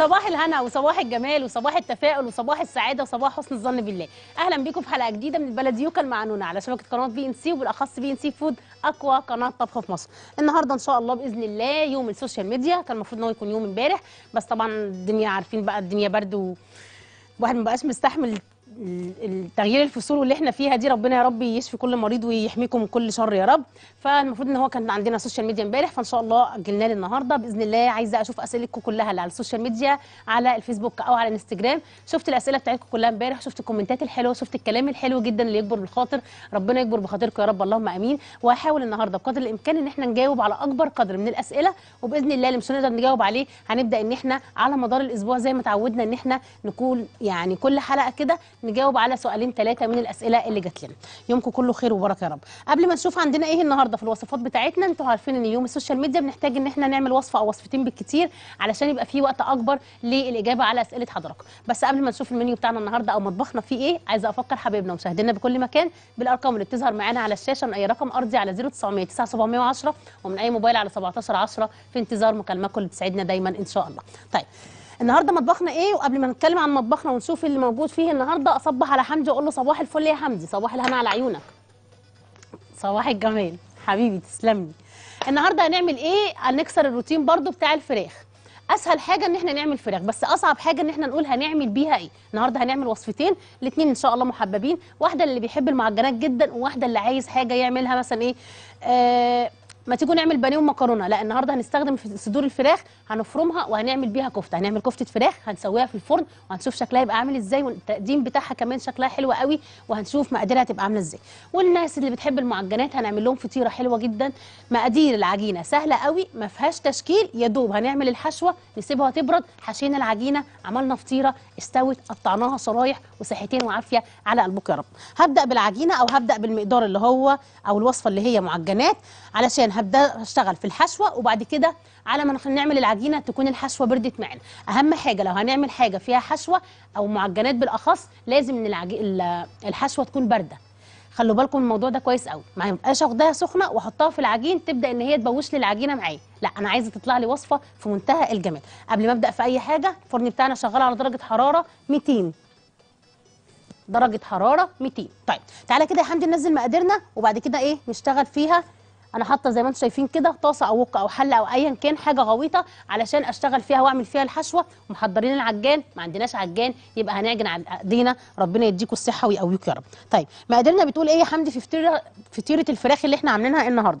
صباح الهنا وصباح الجمال وصباح التفاؤل وصباح السعاده وصباح حسن الظن بالله. اهلا بيكم في حلقه جديده من البلدي يوكل مع نونا على شبكه قناه BNC، وبالاخص BNC فود اقوى قناه طبخ في مصر. النهارده ان شاء الله باذن الله يوم السوشيال ميديا، كان المفروض ان هو يكون يوم امبارح، بس طبعا الدنيا عارفين بقى الدنيا برد والواحد ما بقاش مستحمل التغيير الفصول واللي احنا فيها دي. ربنا يا رب يشفي كل مريض ويحميكم من كل شر يا رب. فالمفروض ان هو كان عندنا سوشيال ميديا امبارح، فان شاء الله اجلناه للنهارده باذن الله. عايزه اشوف اسئلتكم كلها اللي على السوشيال ميديا، على الفيسبوك او على الانستجرام. شفت الاسئله بتاعتكم كلها امبارح، شفت الكومنتات الحلوه، شفت الكلام الحلو جدا اللي يكبر بالخاطر. ربنا يكبر بخاطركم يا رب، اللهم امين. وهحاول النهارده بقدر الامكان ان احنا نجاوب على اكبر قدر من الاسئله، وباذن الله اللي مش هنقدر نجاوب عليه هنبدا ان احنا على مدار الاسبوع زي ما تعودنا ان احنا نكون يعني كل حلقه كده نجاوب على سؤالين ثلاثه من الاسئله اللي جات لنا. يومكم كله خير وبركه يا رب. قبل ما نشوف عندنا ايه النهارده في الوصفات بتاعتنا، انتوا عارفين ان يوم السوشيال ميديا بنحتاج ان احنا نعمل وصفه او وصفتين بالكتير علشان يبقى فيه وقت اكبر للاجابه على اسئله حضراتكم. بس قبل ما نشوف المنيو بتاعنا النهارده او مطبخنا فيه ايه، عايزه افكر حبايبنا ومشاهدينا بكل مكان بالارقام اللي بتظهر معانا على الشاشه من اي رقم ارضي على 0909 710، ومن اي موبايل على 1710 في انتظار مكالماتكم اللي بتسعدنا دايما ان شاء الله. طيب النهارده مطبخنا ايه؟ وقبل ما نتكلم عن مطبخنا ونشوف اللي موجود فيه النهارده، اصبح على حمدي واقول له صباح الفل يا حمدي، صباح الهنا على عيونك، صباح الجمال حبيبي تسلم لي. النهارده هنعمل ايه؟ هنكسر الروتين برضو بتاع الفراخ. اسهل حاجه ان احنا نعمل فراخ، بس اصعب حاجه ان احنا نقول هنعمل بيها ايه. النهارده هنعمل وصفتين، الاثنين ان شاء الله محببين، واحده اللي بيحب المعجنات جدا، وواحده اللي عايز حاجه يعملها مثلا ايه، ما تيجوا نعمل بانيه ومكرونه. لا، النهارده هنستخدم صدور الفراخ، هنفرمها وهنعمل بيها كفته. هنعمل كفته فراخ، هنسويها في الفرن وهنشوف شكلها يبقى عامل ازاي، والتقديم بتاعها كمان شكلها حلو قوي وهنشوف مقاديرها هتبقى عامله ازاي. والناس اللي بتحب المعجنات هنعمل لهم فطيره حلوه جدا. مقادير العجينه سهله قوي، ما فيهاش تشكيل، يا دوب هنعمل الحشوه نسيبها تبرد، حشينا العجينه، عملنا فطيره استوت، قطعناها شرايح وصحتين وعافيه على قلبك يا رب. هبدا بالعجينه او هبدا بالمقدار اللي هو او الوصفه اللي هي معجنات، علشان هبدا اشتغل في الحشوه، وبعد كده على ما نعمل العجينه تكون الحشوه بردت معانا. اهم حاجه لو هنعمل حاجه فيها حشوه او معجنات بالاخص، لازم ان الحشوه تكون بارده. خلوا بالكم من الموضوع ده كويس قوي، ما يبقاش اخدها سخنه واحطها في العجين تبدا ان هي تبوش لي العجينه معايا. لا، انا عايزه تطلع لي وصفه في منتهى الجمال. قبل ما ابدا في اي حاجه، الفرن بتاعنا شغال على درجه حراره 200، درجه حراره 200. طيب تعالى كده يا حمدي ننزل مقاديرنا، وبعد كده ايه نشتغل فيها. انا حاطه زي ما انتم شايفين كده طاسه او وقه او حله او ايا كان، حاجه غويطه علشان اشتغل فيها واعمل فيها الحشوه. ومحضرين العجان، ما عندناش عجان يبقى هنعجن على ايدينا. ربنا يديكوا الصحه ويقويكوا يا رب. طيب مقاديرنا بتقول ايه يا حمدي في فطيره الفراخ اللي احنا عاملينها النهارده؟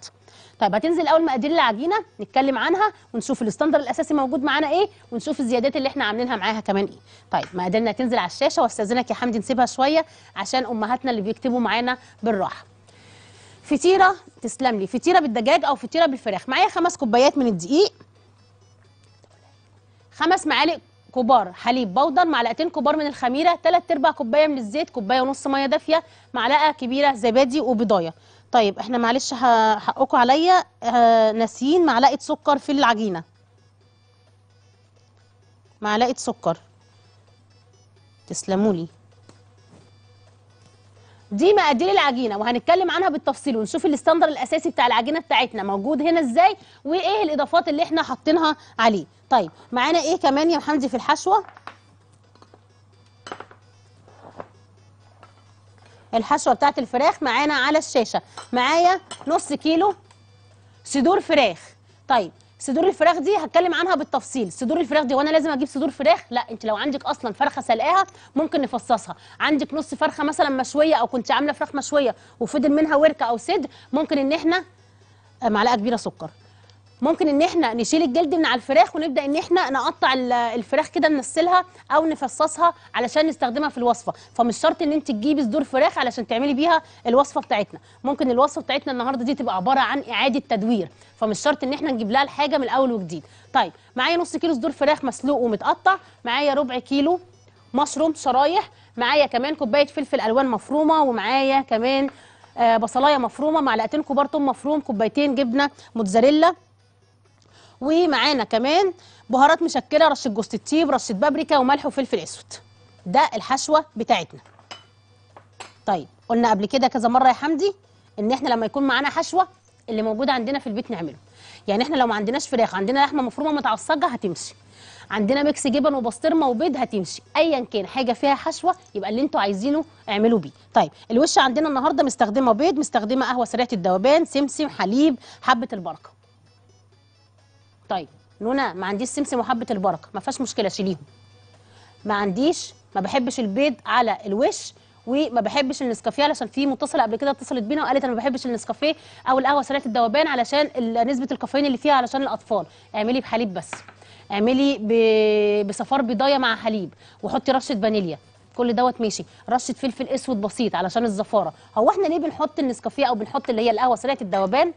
طيب هتنزل اول مقادير العجينه نتكلم عنها ونشوف الاستاندر الاساسي موجود معانا ايه، ونشوف الزيادات اللي احنا عاملينها معاها كمان ايه. طيب مقاديرنا هتنزل على الشاشه، واستاذنك يا حمدي نسيبها شويه عشان امهاتنا اللي بيكتبوا معانا بالراحه. فطيره تسلم لي، فطيره بالدجاج او فطيره بالفراخ. معايا 5 كوبايات من الدقيق، 5 معالق كبار حليب بودر، 2 معلقة كبار من الخميره، 3/4 كوبايه من الزيت، 1.5 كوبايه ميه دافيه، 1 معلقة كبيره زبادي وبيضايه. طيب احنا معلش حقكم عليا ناسيين 1 معلقة سكر في العجينه، 1 معلقة سكر تسلموا لي. دي مقادير العجينه وهنتكلم عنها بالتفصيل، ونشوف الاستاندر الاساسي بتاع العجينه بتاعتنا موجود هنا ازاي، وايه الاضافات اللي احنا حاطينها عليه. طيب معانا ايه كمان يا محمدي في الحشوه؟ الحشوه بتاعت الفراخ معانا على الشاشه. معايا نص كيلو صدور فراخ. طيب صدور الفراخ دي هتكلم عنها بالتفصيل. صدور الفراخ دي وانا لازم اجيب صدور فراخ؟ لا، انت لو عندك اصلا فرخه سلقاها ممكن نفصصها. عندك نص فرخه مثلا مشويه، او كنت عامله فراخ مشويه وفضل منها وركه او صدر، ممكن ان احنا 1 معلقة كبيره سكر، ممكن ان احنا نشيل الجلد من على الفراخ ونبدا ان احنا نقطع الفراخ كده، ننسلها او نفصصها علشان نستخدمها في الوصفه. فمش شرط ان انت تجيبي صدور فراخ علشان تعملي بيها الوصفه بتاعتنا. ممكن الوصفه بتاعتنا النهارده دي تبقى عباره عن اعاده تدوير، فمش شرط ان احنا نجيب لها الحاجه من الاول وجديد. طيب معايا نص كيلو صدور فراخ مسلوق ومتقطع، معايا 4/4 كيلو مشروم شرايح، معايا كمان 1 كوباية فلفل الوان مفرومه، ومعايا كمان بصلايه مفرومه، 2 معلقة كبار توم مفروم، 2 كوباية جبنه موتزاريلا، ومعانا كمان بهارات مشكله، رشه جوز الطيب، رشه بابريكا، وملح وفلفل اسود. ده الحشوه بتاعتنا. طيب قلنا قبل كده كذا مره يا حمدي ان احنا لما يكون معانا حشوه اللي موجود عندنا في البيت نعمله. يعني احنا لو ما عندناش فراخ، عندنا لحمه مفرومه متعصجه هتمشي. عندنا ميكس جبن وبسطرمه وبيض هتمشي، ايا كان حاجه فيها حشوه يبقى اللي انتوا عايزينه اعملوا بيه. طيب الوش عندنا النهارده مستخدمه بيض، مستخدمه قهوه سريعه الذوبان، سمسم، حليب، حبه البركه. طيب نونا ما عنديش سمسم وحبه البركه، ما فيهاش مشكله شيليهم. ما عنديش، ما بحبش البيض على الوش، وما بحبش النسكافيه علشان في متصله قبل كده اتصلت بينا وقالت انا ما بحبش النسكافيه او القهوه سريعه الذوبان علشان نسبه الكافيين اللي فيها علشان الاطفال. اعملي بحليب بس، اعملي بصفار بيضايه مع حليب وحطي رشه فانيليا، كل دوت ماشي، رشه فلفل اسود بسيط علشان الزفاره. هو احنا ليه بنحط النسكافيه او بنحط اللي هي القهوه سريعه الذوبان؟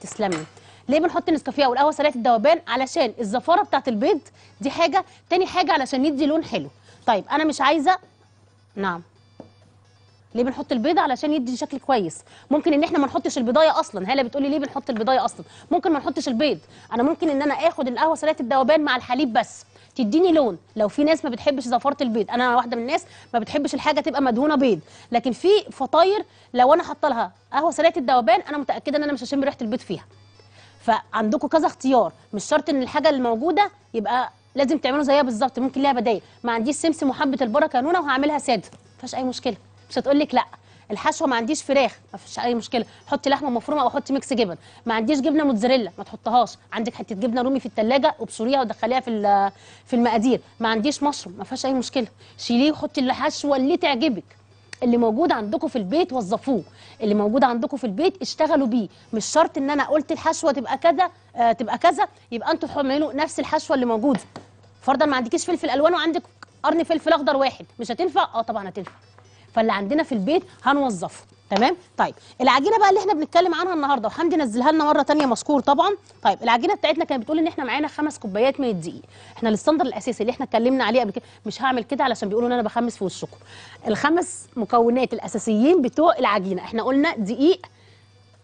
تسلمي. ليه بنحط النسكافيه او القهوه سريعه الذوبان؟ علشان الزفاره بتاعت البيض دي حاجه، تاني حاجه علشان يدي لون حلو. طيب انا مش عايزه، نعم، ليه بنحط البيض؟ علشان يدي شكل كويس. ممكن ان احنا ما نحطش البيضايه اصلا. هلا بتقولي ليه بنحط البيضايه اصلا؟ ممكن ما نحطش البيض، انا ممكن ان انا اخد القهوه سريعه الذوبان مع الحليب بس تديني لون. لو في ناس ما بتحبش زفاره البيض، انا واحده من الناس ما بتحبش الحاجه تبقى مدهونه بيض، لكن في فطاير لو انا حاطه لها قهوه سريعه الذوبان انا متاكده ان انا مش هشم ريحه البيض فيها. فعندكم كذا اختيار، مش شرط ان الحاجه الموجوده يبقى لازم تعملوا زيها بالظبط، ممكن ليها بدايل. ما عنديش سمسم وحبه البركه نونه وهعملها ساده، ما فيهاش اي مشكله. مش هتقول لك لا، الحشوه ما عنديش فراخ، ما فيش اي مشكله، حطي لحمه مفرومه او حطي ميكس جبن. ما عنديش جبنه موتزاريلا ما تحطهاش، عندك حته جبنه رومي في الثلاجه ابشريها ودخليها في المقادير. ما عنديش مشروم، ما فيهاش اي مشكله، شيليه وحطي الحشوه اللي تعجبك. اللي موجود عندكم في البيت وظفوه، اللي موجود عندكم في البيت اشتغلوا بيه، مش شرط ان انا قلت الحشوه تبقى كذا تبقى كذا يبقى انتوا تعملوا نفس الحشوه اللي موجوده. فرضا ما عندكيش فلفل الوان وعندك قرن فلفل اخضر واحد، مش هتنفع؟ اه طبعا هتنفع. فاللي عندنا في البيت هنوظفه، تمام؟ طيب العجينه بقى اللي احنا بنتكلم عنها النهارده، وحمدي نزلها لنا مره ثانيه مشكور طبعا. طيب العجينه بتاعتنا كانت بتقول ان احنا معانا 5 كوبايات من الدقيق، احنا الستاندر الاساسي اللي احنا اتكلمنا عليه قبل كده، مش هعمل كده علشان بيقولوا ان انا بخمس في وشكم. ال5 مكونات الاساسيين بتوع العجينه، احنا قلنا دقيق،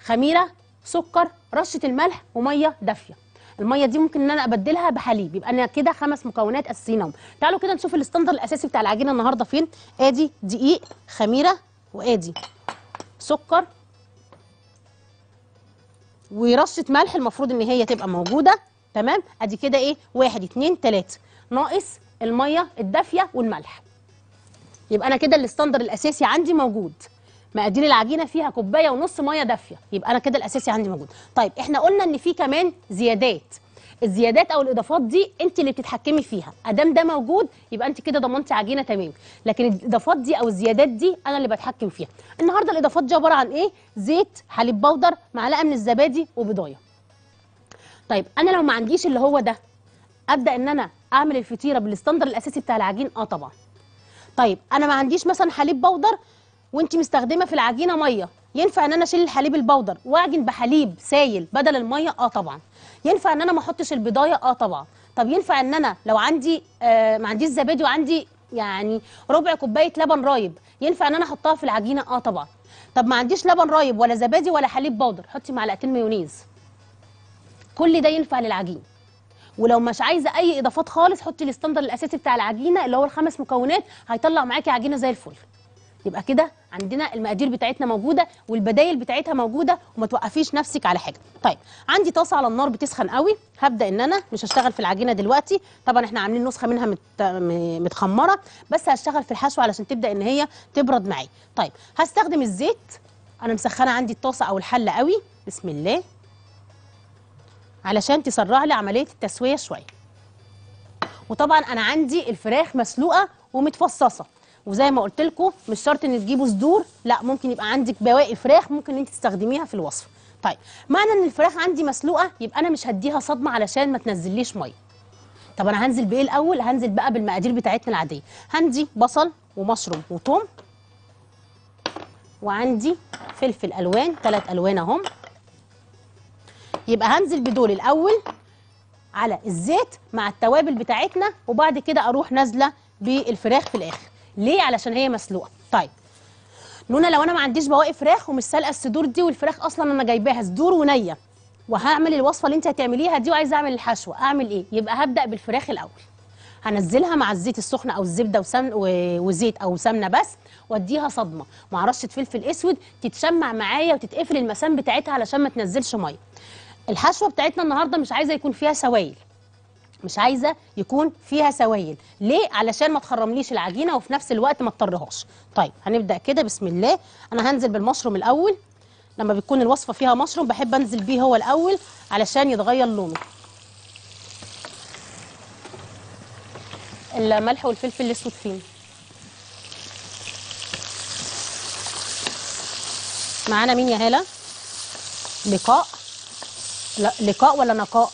خميره، سكر، رشه الملح، وميه دافيه. الميه دي ممكن ان انا ابدلها بحليب، يبقى انا كده 5 مكونات اساسيين اهم. تعالوا كده نشوف الاستاندر الاساسي بتاع العجينه النهارده فين؟ ادي دقيق، خميره، وادي سكر، ورشه ملح المفروض ان هي تبقى موجوده، تمام؟ ادي كده ايه؟ 1 2 3 ناقص الميه الدافيه والملح. يبقى انا كده الاستاندر الاساسي عندي موجود. مقادير العجينه فيها 1.5 كوباية ميه دافيه، يبقى انا كده الاساسي عندي موجود. طيب احنا قلنا ان في كمان زيادات، الزيادات او الاضافات دي انت اللي بتتحكمي فيها، ادام ده موجود يبقى انت كده ضمنتي عجينه تمام، لكن الاضافات دي او الزيادات دي انا اللي بتحكم فيها. النهارده الاضافات دي عباره عن ايه؟ زيت، حليب بودر، معلقه من الزبادي، وبيضايه. طيب انا لو ما عنديش اللي هو ده، ابدا ان انا اعمل الفطيره بالستاندر الاساسي بتاع العجين؟ اه طبعا. طيب انا ما عنديش مثلا حليب بودر وانت مستخدمه في العجينه ميه، ينفع ان انا اشيل الحليب البودر واعجن بحليب سايل بدل الميه؟ اه طبعا. ينفع ان انا ما احطش البيضايه؟ اه طبعا. طب ينفع ان انا لو عندي ما عنديش زبادي وعندي يعني ربع كوبايه لبن رايب، ينفع ان انا احطها في العجينه؟ اه طبعا. طب ما عنديش لبن رايب ولا زبادي ولا حليب بودر، حطي معلقتين مايونيز، كل ده ينفع للعجين. ولو مش عايزه اي اضافات خالص حطي الاستاندر الاساسي بتاع العجينه اللي هو 5 مكونات، هيطلع معاكي عجينه زي الفل. يبقى كده عندنا المقادير بتاعتنا موجوده والبدايل بتاعتها موجوده، وما توقفيش نفسك على حاجه. طيب عندي طاسه على النار بتسخن قوي، هبدا ان انا مش هشتغل في العجينه دلوقتي، طبعا احنا عاملين نسخه منها متخمره، بس هشتغل في الحشوه علشان تبدا ان هي تبرد معايا. طيب هستخدم الزيت، انا مسخنه عندي الطاسه او الحله قوي، بسم الله، علشان تسرع لي عمليه التسويه شويه. وطبعا انا عندي الفراخ مسلوقه ومتفصصه، وزي ما قلت لكم مش شرط ان تجيبوا صدور، لا ممكن يبقى عندك بواقي فراخ ممكن انت تستخدميها في الوصفه. طيب معنى ان الفراخ عندي مسلوقه يبقى انا مش هديها صدمه علشان ما تنزليش ميه. طب انا هنزل بايه الاول؟ هنزل بقى بالمقادير بتاعتنا العاديه، عندي بصل ومشروم وثوم، وعندي فلفل الوان 3 الوان اهم. يبقى هنزل بدول الاول على الزيت مع التوابل بتاعتنا، وبعد كده اروح نازله بالفراخ في الاخر. ليه؟ علشان هي مسلوقه. طيب نونا لو انا ما عنديش بواقي فراخ ومش سالقه الصدور دي، والفراخ اصلا انا جايباها صدور ونيه، وهعمل الوصفه اللي انت هتعمليها دي وعايزه اعمل الحشوه، اعمل ايه؟ يبقى هبدا بالفراخ الاول، هنزلها مع الزيت السخن او الزبده وزيت او سمنه بس، واديها صدمه مع رشه فلفل اسود تتشمع معايا وتتقفل المسام بتاعتها علشان ما تنزلش ميه. الحشوه بتاعتنا النهارده مش عايزه يكون فيها سوائل، مش عايزه يكون فيها سوائل. ليه؟ علشان ما تخرمليش العجينه وفي نفس الوقت ما تطرهاش. طيب هنبدا كده بسم الله. انا هنزل بالمشروم الاول، لما بتكون الوصفه فيها مشروم بحب انزل بيه هو الاول علشان يتغير لونه. الملح والفلفل الاسود فين معانا؟ مين يا هاله؟ لقاء. لا لقاء ولا نقاء؟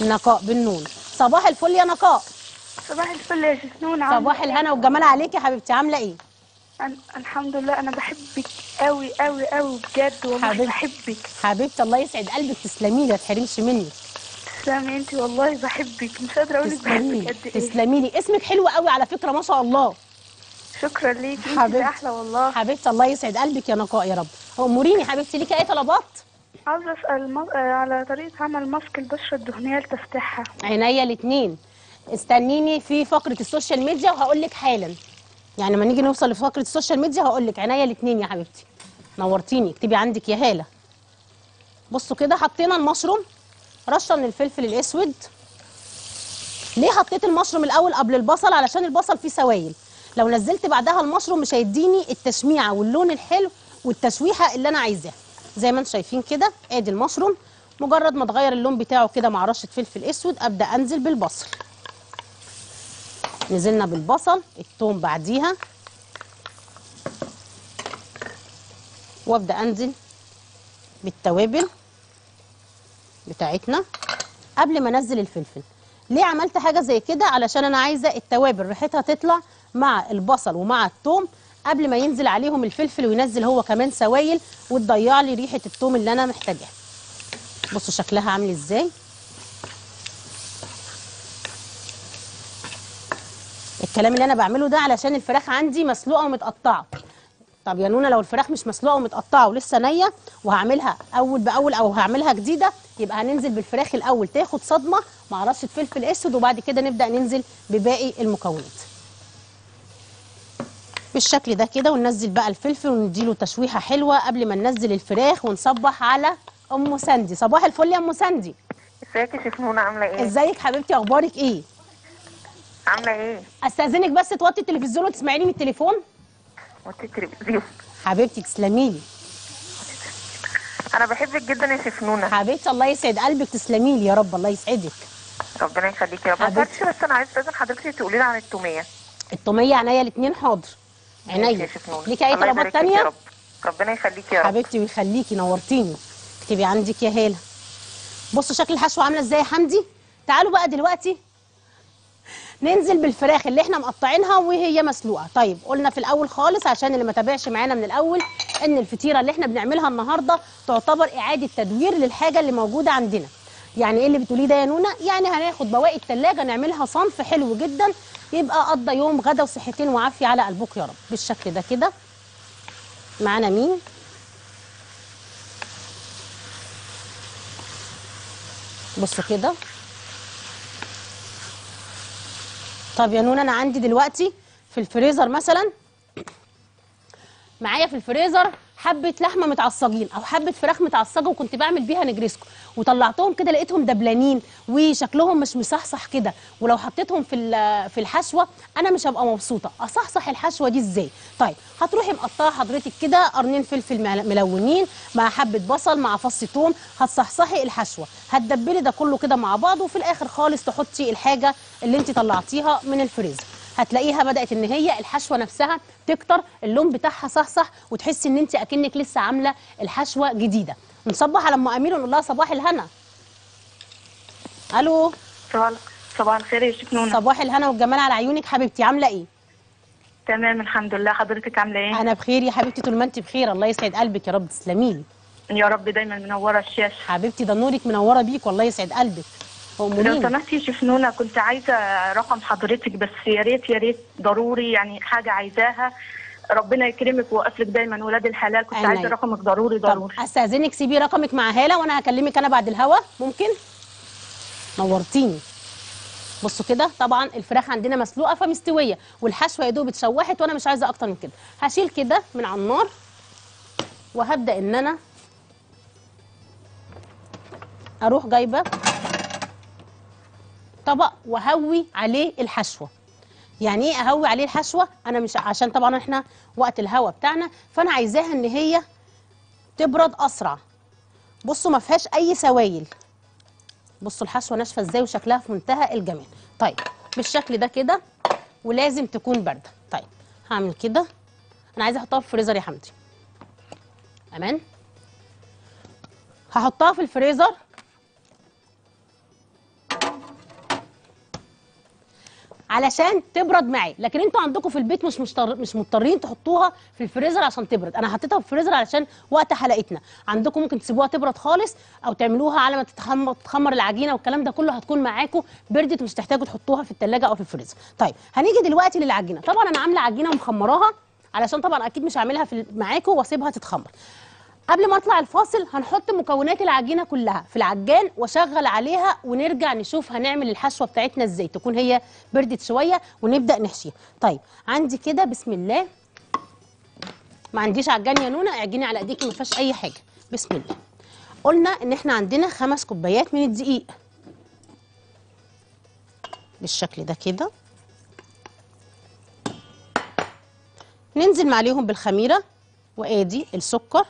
نقاء بالنون. صباح الفل يا نقاء. صباح الفل يا شيف نونا. صباح الهنا والجمال عليكي يا حبيبتي، عامله ايه؟ الحمد لله، انا بحبك قوي قوي قوي بجد والله. بحبك حبيبتي، الله يسعد قلبك. تسلمي لي، ما تحرمش منك. تسلمي انت والله، بحبك مش قادره اقول لك بحبك قد ايه. تسلمي لي، اسمك حلو قوي على فكره ما شاء الله. شكرا ليكي انت احلى والله حبيبتي، الله يسعد قلبك يا نقاء يا رب. اموريني حبيبتي، ليكي اي طلبات؟ عايزه اسال على طريقه عمل ماسك البشره الدهنيه لتفتحها. عينيا الاثنين، استنيني في فقره السوشيال ميديا وهقول لك حالا، يعني ما نيجي نوصل لفقره السوشيال ميديا هقول لك. عينيا الاثنين يا حبيبتي، نورتيني. اكتبي عندك يا هاله. بصوا كده، حطينا المشروم، رشه من الفلفل الاسود. ليه حطيت المشروم الاول قبل البصل؟ علشان البصل فيه سوائل، لو نزلت بعدها المشروم مش هيديني التشميعه واللون الحلو والتشويحه اللي انا عايزاها. زي ما انتم شايفين كده، ادي المشروم، مجرد ما اتغير اللون بتاعه كده مع رشه فلفل اسود ابدا انزل بالبصل. نزلنا بالبصل، الثوم بعديها، وابدا انزل بالتوابل بتاعتنا قبل ما انزل الفلفل. ليه عملت حاجه زي كده؟ علشان انا عايزه التوابل ريحتها تطلع مع البصل ومع الثوم قبل ما ينزل عليهم الفلفل وينزل هو كمان سوائل وتضيع لي ريحه الثوم اللي انا محتاجاها. بصوا شكلها عامل ازاي. الكلام اللي انا بعمله ده علشان الفراخ عندي مسلوقه ومتقطعه. طب يا نونا لو الفراخ مش مسلوقه ومتقطعه ولسه نيه وهعملها اول باول او هعملها جديده، يبقى هننزل بالفراخ الاول تاخد صدمه مع رشه فلفل اسود، وبعد كده نبدا ننزل بباقي المكونات بالشكل ده كده. وننزل بقى الفلفل ونديله تشويحه حلوه قبل ما ننزل الفراخ. ونصبح على ام سندي. صباح الفل يا ام سندي. ازيك يا شيف نونا، عامله ايه؟ ازيك حبيبتي، اخبارك ايه؟ عامله ايه؟ استاذنك بس توطي التلفزيون وتسمعيني من التليفون. وطي التلفزيون حبيبتي، تسلمي لي. انا بحبك جدا يا شيف نونا حبيبتي، الله يسعد قلبك. تسلمي لي يا رب، الله يسعدك. ربنا يخليكي يا رب. ما تنسيش بس انا عايزه لازم حضرتك تقولي لي عن التوميه. التوميه عينيا الاثنين. حاضر عينيا. ليكي اي طلبات ثانيه؟ يا رب ربنا يخليكي يا رب حبيبتي ويخليكي، نورتيني. اكتبي عندك يا هاله. بصوا شكل الحشوه عامله ازاي يا حمدي. تعالوا بقى دلوقتي ننزل بالفراخ اللي احنا مقطعينها وهي مسلوقه. طيب قلنا في الاول خالص عشان اللي ما تابعش معانا من الاول ان الفطيره اللي احنا بنعملها النهارده تعتبر اعاده تدوير للحاجه اللي موجوده عندنا. يعني ايه اللي بتقوليه ده يا نونا؟ يعني هناخد بواقي الثلاجه نعملها صنف حلو جدا، يبقى قضى يوم غدا وصحتين وعافيه على قلبك يا رب. بالشكل ده كده. معانا مين؟ بصوا كده. طب يا نونا انا عندي دلوقتي في الفريزر مثلا، معايا في الفريزر حبه لحمه متعصجين او حبه فراخ متعصجه وكنت بعمل بيها نجريسكو، وطلعتهم كده لقيتهم دبلانين وشكلهم مش مصحصح كده، ولو حطيتهم في الحشوه انا مش هبقى مبسوطه. اصحصح الحشوه دي ازاي؟ طيب هتروحي مقطعه حضرتك كده قرنين فلفل ملونين مع حبه بصل مع فص ثوم، هتصحصحي الحشوه، هتدبلي ده كله كده مع بعض، وفي الاخر خالص تحطي الحاجه اللي انت طلعتيها من الفريزر. هتلاقيها بدات ان هي الحشوه نفسها تكتر، اللون بتاعها صحصح، وتحسي ان انت اكنك لسه عامله الحشوه جديده. نصبح على ام امير ونقول لها صباح الهنا. الو. صباح الخير يا شيف نونا. صباح الهنا والجمال على عيونك حبيبتي، عامله ايه؟ تمام الحمد لله، حضرتك عامله ايه؟ انا بخير يا حبيبتي، طول ما انت بخير. الله يسعد قلبك يا رب. تسلمي لي يا رب، دايما منوره الشاشه حبيبتي. ده نورك منوره بيك، والله يسعد قلبك. لو سمحتي يا شيف نونا كنت عايزه رقم حضرتك بس، يا ريت يا ريت ضروري، يعني حاجه عايزاها. ربنا يكرمك ويوقف لك دايما ولاد الحلال. كنت عايزه رقمك ضروري ضروري. طب استاذنك سيبي رقمك مع هاله وانا هكلمك انا بعد الهوا، ممكن؟ نورتيني. بصوا كده، طبعا الفراخ عندنا مسلوقه فمستويه والحشوه يا دوب اتشوحت وانا مش عايزه اكتر من كده. هشيل كده من على النار وهبدا ان انا اروح جايبه طبق وهوي عليه الحشوه. يعني ايه اهوي عليه الحشوه؟ انا مش عشان طبعا احنا وقت الهوا بتاعنا، فانا عايزاها ان هي تبرد اسرع. بصوا ما فيهاش اي سوايل. بصوا الحشوه ناشفه ازاي وشكلها في منتهى الجمال. طيب بالشكل ده كده، ولازم تكون بارده. طيب هعمل كده، انا عايزه احطها في الفريزر يا حمدي. امان، هحطها في الفريزر علشان تبرد معي. لكن انتوا عندكم في البيت مش مضطرين تحطوها في الفريزر عشان تبرد. انا حطيتها في الفريزر علشان وقت حلقتنا. عندكم ممكن تسيبوها تبرد خالص، او تعملوها على ما تتخمر العجينه والكلام ده كله، هتكون معاكم بردت، مش تحتاجوا تحطوها في الثلاجه او في الفريزر. طيب هنيجي دلوقتي للعجينه. طبعا انا عامله عجينه ومخمراها علشان طبعا اكيد مش هعملها معاكم واسيبها تتخمر. قبل ما اطلع الفاصل هنحط مكونات العجينه كلها في العجان واشغل عليها، ونرجع نشوف هنعمل الحشوه بتاعتنا ازاي تكون هي بردت شويه ونبدا نحشيها. طيب عندي كده بسم الله، ما عنديش عجان يا نونا، اعجني على ايديكي ما فيهاش اي حاجه. بسم الله، قلنا ان احنا عندنا 5 كوبايات من الدقيق بالشكل ده كده. ننزل عليهم بالخميره، وادي السكر،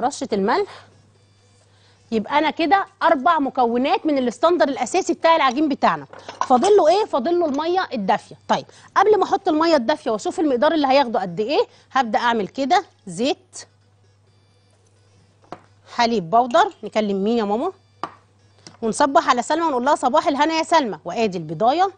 رشه الملح. يبقى انا كده 4 مكونات من الاستاندر الاساسي بتاع العجين بتاعنا. فاضل له ايه؟ فاضل له الميه الدافيه. طيب قبل ما احط الميه الدافيه واشوف المقدار اللي هياخده قد ايه، هبدا اعمل كده زيت، حليب بودر. نكلم مين يا ماما؟ ونصبح على سلمى ونقول لها صباح الهنا يا سلمى. وادي البضايه،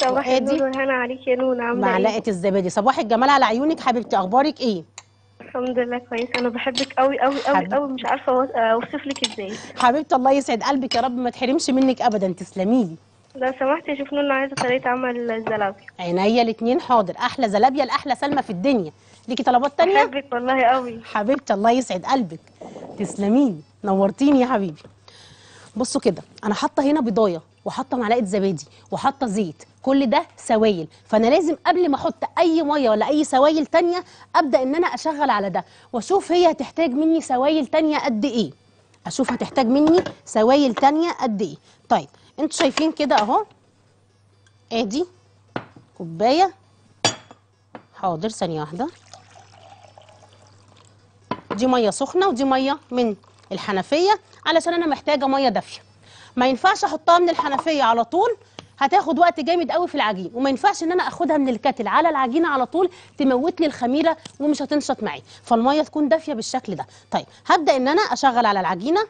صباح النور والهنا عليك يا نونا، عامله ايه؟ معلقه الزبادي. صباح الجمال على عيونك حبيبتي، اخبارك ايه؟ الحمد لله كويس، انا بحبك قوي قوي قوي قوي، مش عارفه اوصف لك ازاي حبيبتي. الله يسعد قلبك، يا رب ما تحرمش منك ابدا، تسلمي لي. لو سمحتي شوف نونا عايزه طريقه عمل الزلابيه. عينيا الاثنين، حاضر. احلى زلابيه لاحلى سلمى في الدنيا. ليكي طلبات ثانيه؟ بحبك والله قوي حبيبتي، الله يسعد قلبك، تسلمي لي، نورتيني يا حبيبي. بصوا كده، انا حاطه هنا بضايه، وحاطه معلقه زبادي، وحاطه زيت، كل ده سوائل. فانا لازم قبل ما احط اي ميه ولا اي سوائل تانية ابدا ان انا اشغل على ده، واشوف هي هتحتاج مني سوائل تانية قد ايه. اشوف هتحتاج مني سوائل تانية قد ايه. طيب انتوا شايفين كده اهو، ادي كوبايه، حاضر، ثانيه واحده، دي ميه سخنه ودي ميه من الحنفيه علشان انا محتاجه ميه دافيه. ما ينفعش احطها من الحنفيه على طول، هتاخد وقت جامد قوي في العجين. وما ينفعش ان انا اخدها من الكتل على العجينه على طول، تموت لي الخميره ومش هتنشط معي. فالميه تكون دافيه بالشكل ده. طيب هبدا ان انا اشغل على العجينه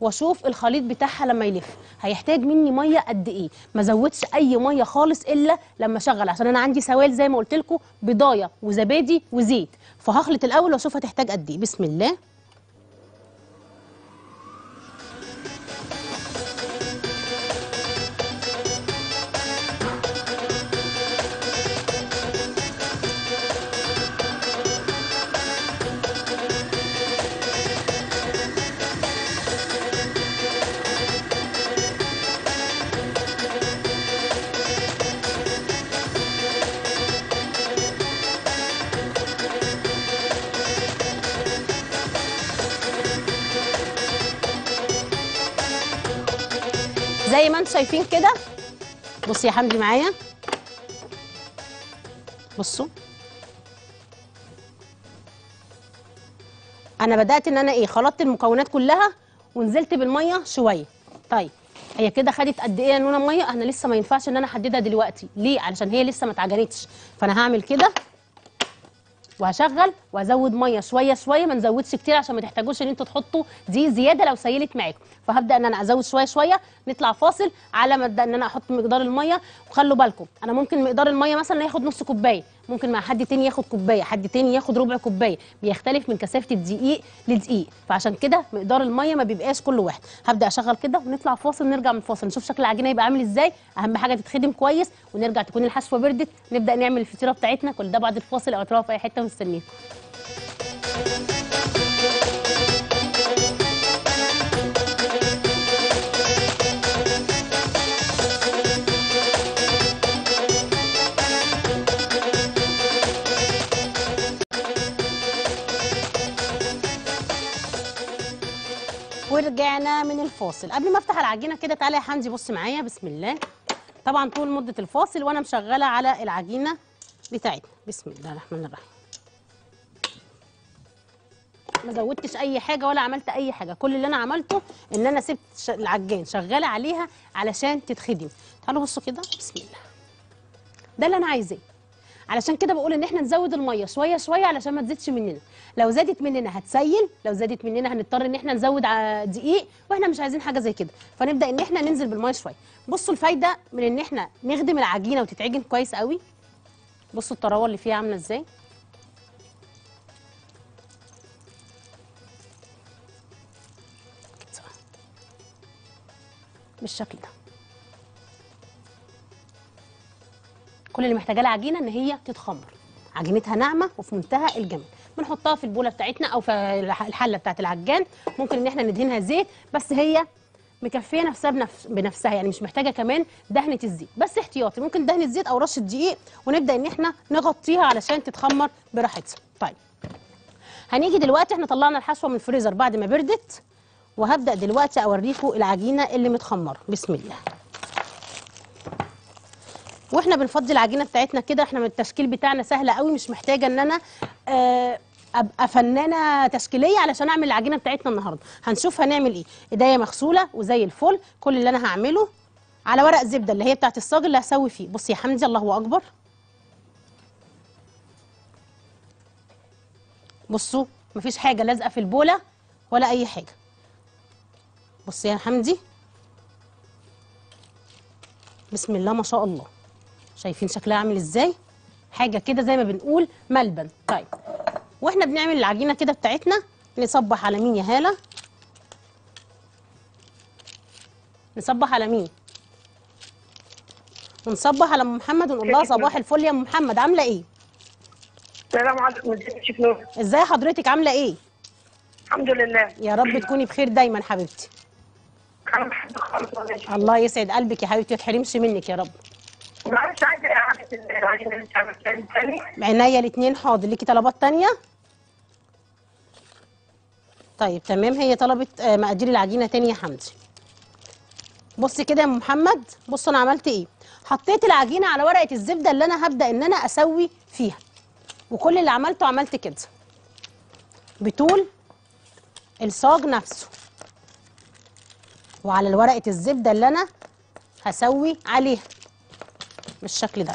واشوف الخليط بتاعها لما يلف هيحتاج مني ميه قد ايه. ما زودش اي ميه خالص الا لما اشغل، عشان انا عندي سوائل زي ما قلت لكم، بضايه وزبادي وزيت. فهخلط الاول واشوف هتحتاج قد ايه. بسم الله. زي ما انتم شايفين كده، بصي يا حمدي معايا، بصوا انا بدات ان انا ايه، خلطت المكونات كلها ونزلت بالميه شويه. طيب هي كده خدت قد ايه يا نونا ميه؟ انا لسه ما ينفعش ان انا احددها دلوقتي. ليه؟ علشان هي لسه ما اتعجنتش. فانا هعمل كده وهشغل وازود ميه شويه شويه، ما نزودش كتير عشان ما تحتاجوش ان انتوا تحطوا دي زياده لو سيلت معاكم. فهبدا ان انا ازود شويه شويه. نطلع فاصل على ما ابدا ان انا احط مقدار الميه. وخلوا بالكم انا ممكن مقدار الميه مثلا ياخد نص كوبايه، ممكن مع حد تاني ياخد كوبايه، حد تاني ياخد ربع كوبايه، بيختلف من كثافه الدقيق لدقيق. فعشان كده مقدار الميه ما بيبقاش كل واحد. هبدا اشغل كده ونطلع فاصل، نرجع من الفاصل نشوف شكل العجينه يبقى عامل ازاي. اهم حاجه تتخدم كويس، ونرجع تكون الحشوه بردت، نبدا نعمل الفطيره بتاعتنا. كل ده بعد الفاصل، او تروحوا في اي حته مستنيكم. ورجعنا من الفاصل. قبل ما افتح العجينه كده تعالى يا حمدي بص معايا، بسم الله. طبعا طول مده الفاصل وانا مشغله على العجينه بتاعتنا. بسم الله الرحمن الرحيم. ما زودتش اي حاجه ولا عملت اي حاجه، كل اللي انا عملته ان انا سبت العجان شغاله عليها علشان تتخدم. تعالوا بصوا كده، بسم الله. ده اللي انا عايزاه، علشان كده بقول ان احنا نزود الميه شويه شويه علشان ما تزيدش مننا. لو زادت مننا هتسيل، لو زادت مننا هنضطر ان احنا نزود دقيق، واحنا مش عايزين حاجه زي كده، فنبدا ان احنا ننزل بالميه شويه. بصوا الفايده من ان احنا نخدم العجينه وتتعجن كويس قوي. بصوا الطراوه اللي فيها عامله ازاي. بالشكل ده كل اللي محتاجاه العجينه ان هي تتخمر، عجينتها ناعمه وفي منتهى الجمال. بنحطها في البوله بتاعتنا او في الحله بتاعت العجان، ممكن ان احنا ندهنها زيت، بس هي مكفيه نفسها بنفسها، يعني مش محتاجه كمان دهنه الزيت، بس احتياطي ممكن دهنه زيت او رشه دقيق، ونبدا ان احنا نغطيها علشان تتخمر براحتها. طيب هنيجي دلوقتي، احنا طلعنا الحشوه من الفريزر بعد ما بردت، وهبدأ دلوقتي أوريكم العجينة اللي متخمرة. بسم الله. واحنا بنفضي العجينة بتاعتنا كده، احنا من التشكيل بتاعنا سهلة قوي، مش محتاجة ان انا ابقى فنانة تشكيلية علشان اعمل العجينة بتاعتنا النهاردة. هنشوف هنعمل ايه. ايديا مغسولة وزي الفل. كل اللي انا هعمله على ورق زبدة اللي هي بتاعت الصاج اللي هسوي فيه. بص يا حمدي، الله اكبر. بصوا مفيش حاجة لازقة في البولة ولا اي حاجة. بصي يا حمدي، بسم الله ما شاء الله. شايفين شكلها عامل ازاي؟ حاجه كده زي ما بنقول ملبن. طيب واحنا بنعمل العجينه كده بتاعتنا نصبح على مين يا هاله؟ نصبح على مين؟ ونصبح على ام محمد ونقول لها صباح الفل يا ام محمد، عامله ايه؟ السلام عليكم يا شيف نونا. ازاي حضرتك، عامله ايه؟ الحمد لله، يا رب تكوني بخير دايما حبيبتي. الله يسعد قلبك يا حبيبتي، ما تحرمش منك يا رب. معلش عايزه اعاده العجينه اللي انت عملتها لي تاني. عينيا الاثنين، حاضر. ليكي طلبات ثانيه؟ طيب تمام. هي طلبت مقادير العجينه ثاني يا حمدي. بصي كده يا ام محمد، بص انا عملت ايه. حطيت العجينه على ورقه الزبده اللي انا هبدا ان انا اسوي فيها، وكل اللي عملته عملت كده بطول الصاج نفسه وعلى الورقة الزبدة اللي أنا هسوي عليها بالشكل ده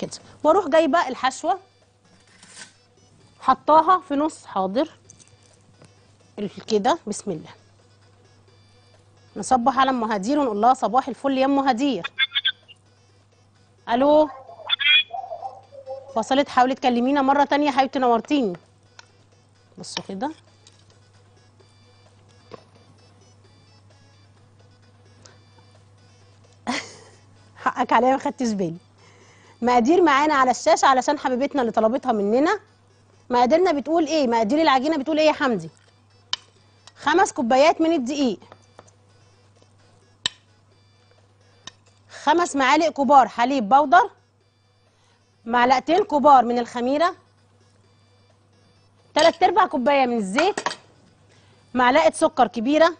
كده، وأروح جايبة الحشوة حطاها في نص، حاضر كده. بسم الله. نصبح على أم هدير ونقول لها صباح الفل يا أم هدير. ألو، وصلت؟ حاولي تكلمينا مرة تانية يا حبيبتي، نورتيني. بصوا كده، حقك عليا ما خدتش بالي. مقادير معانا على الشاشه علشان حبيبتنا اللي طلبتها مننا. مقاديرنا بتقول ايه؟ مقادير العجينه بتقول ايه يا حمدي؟ 5 كوبايات من الدقيق، 5 معالق كبار حليب بودر، 2 معلقة كبار من الخميره، 3/4 كوباية من الزيت، 1 معلقة سكر كبيرة، 1.5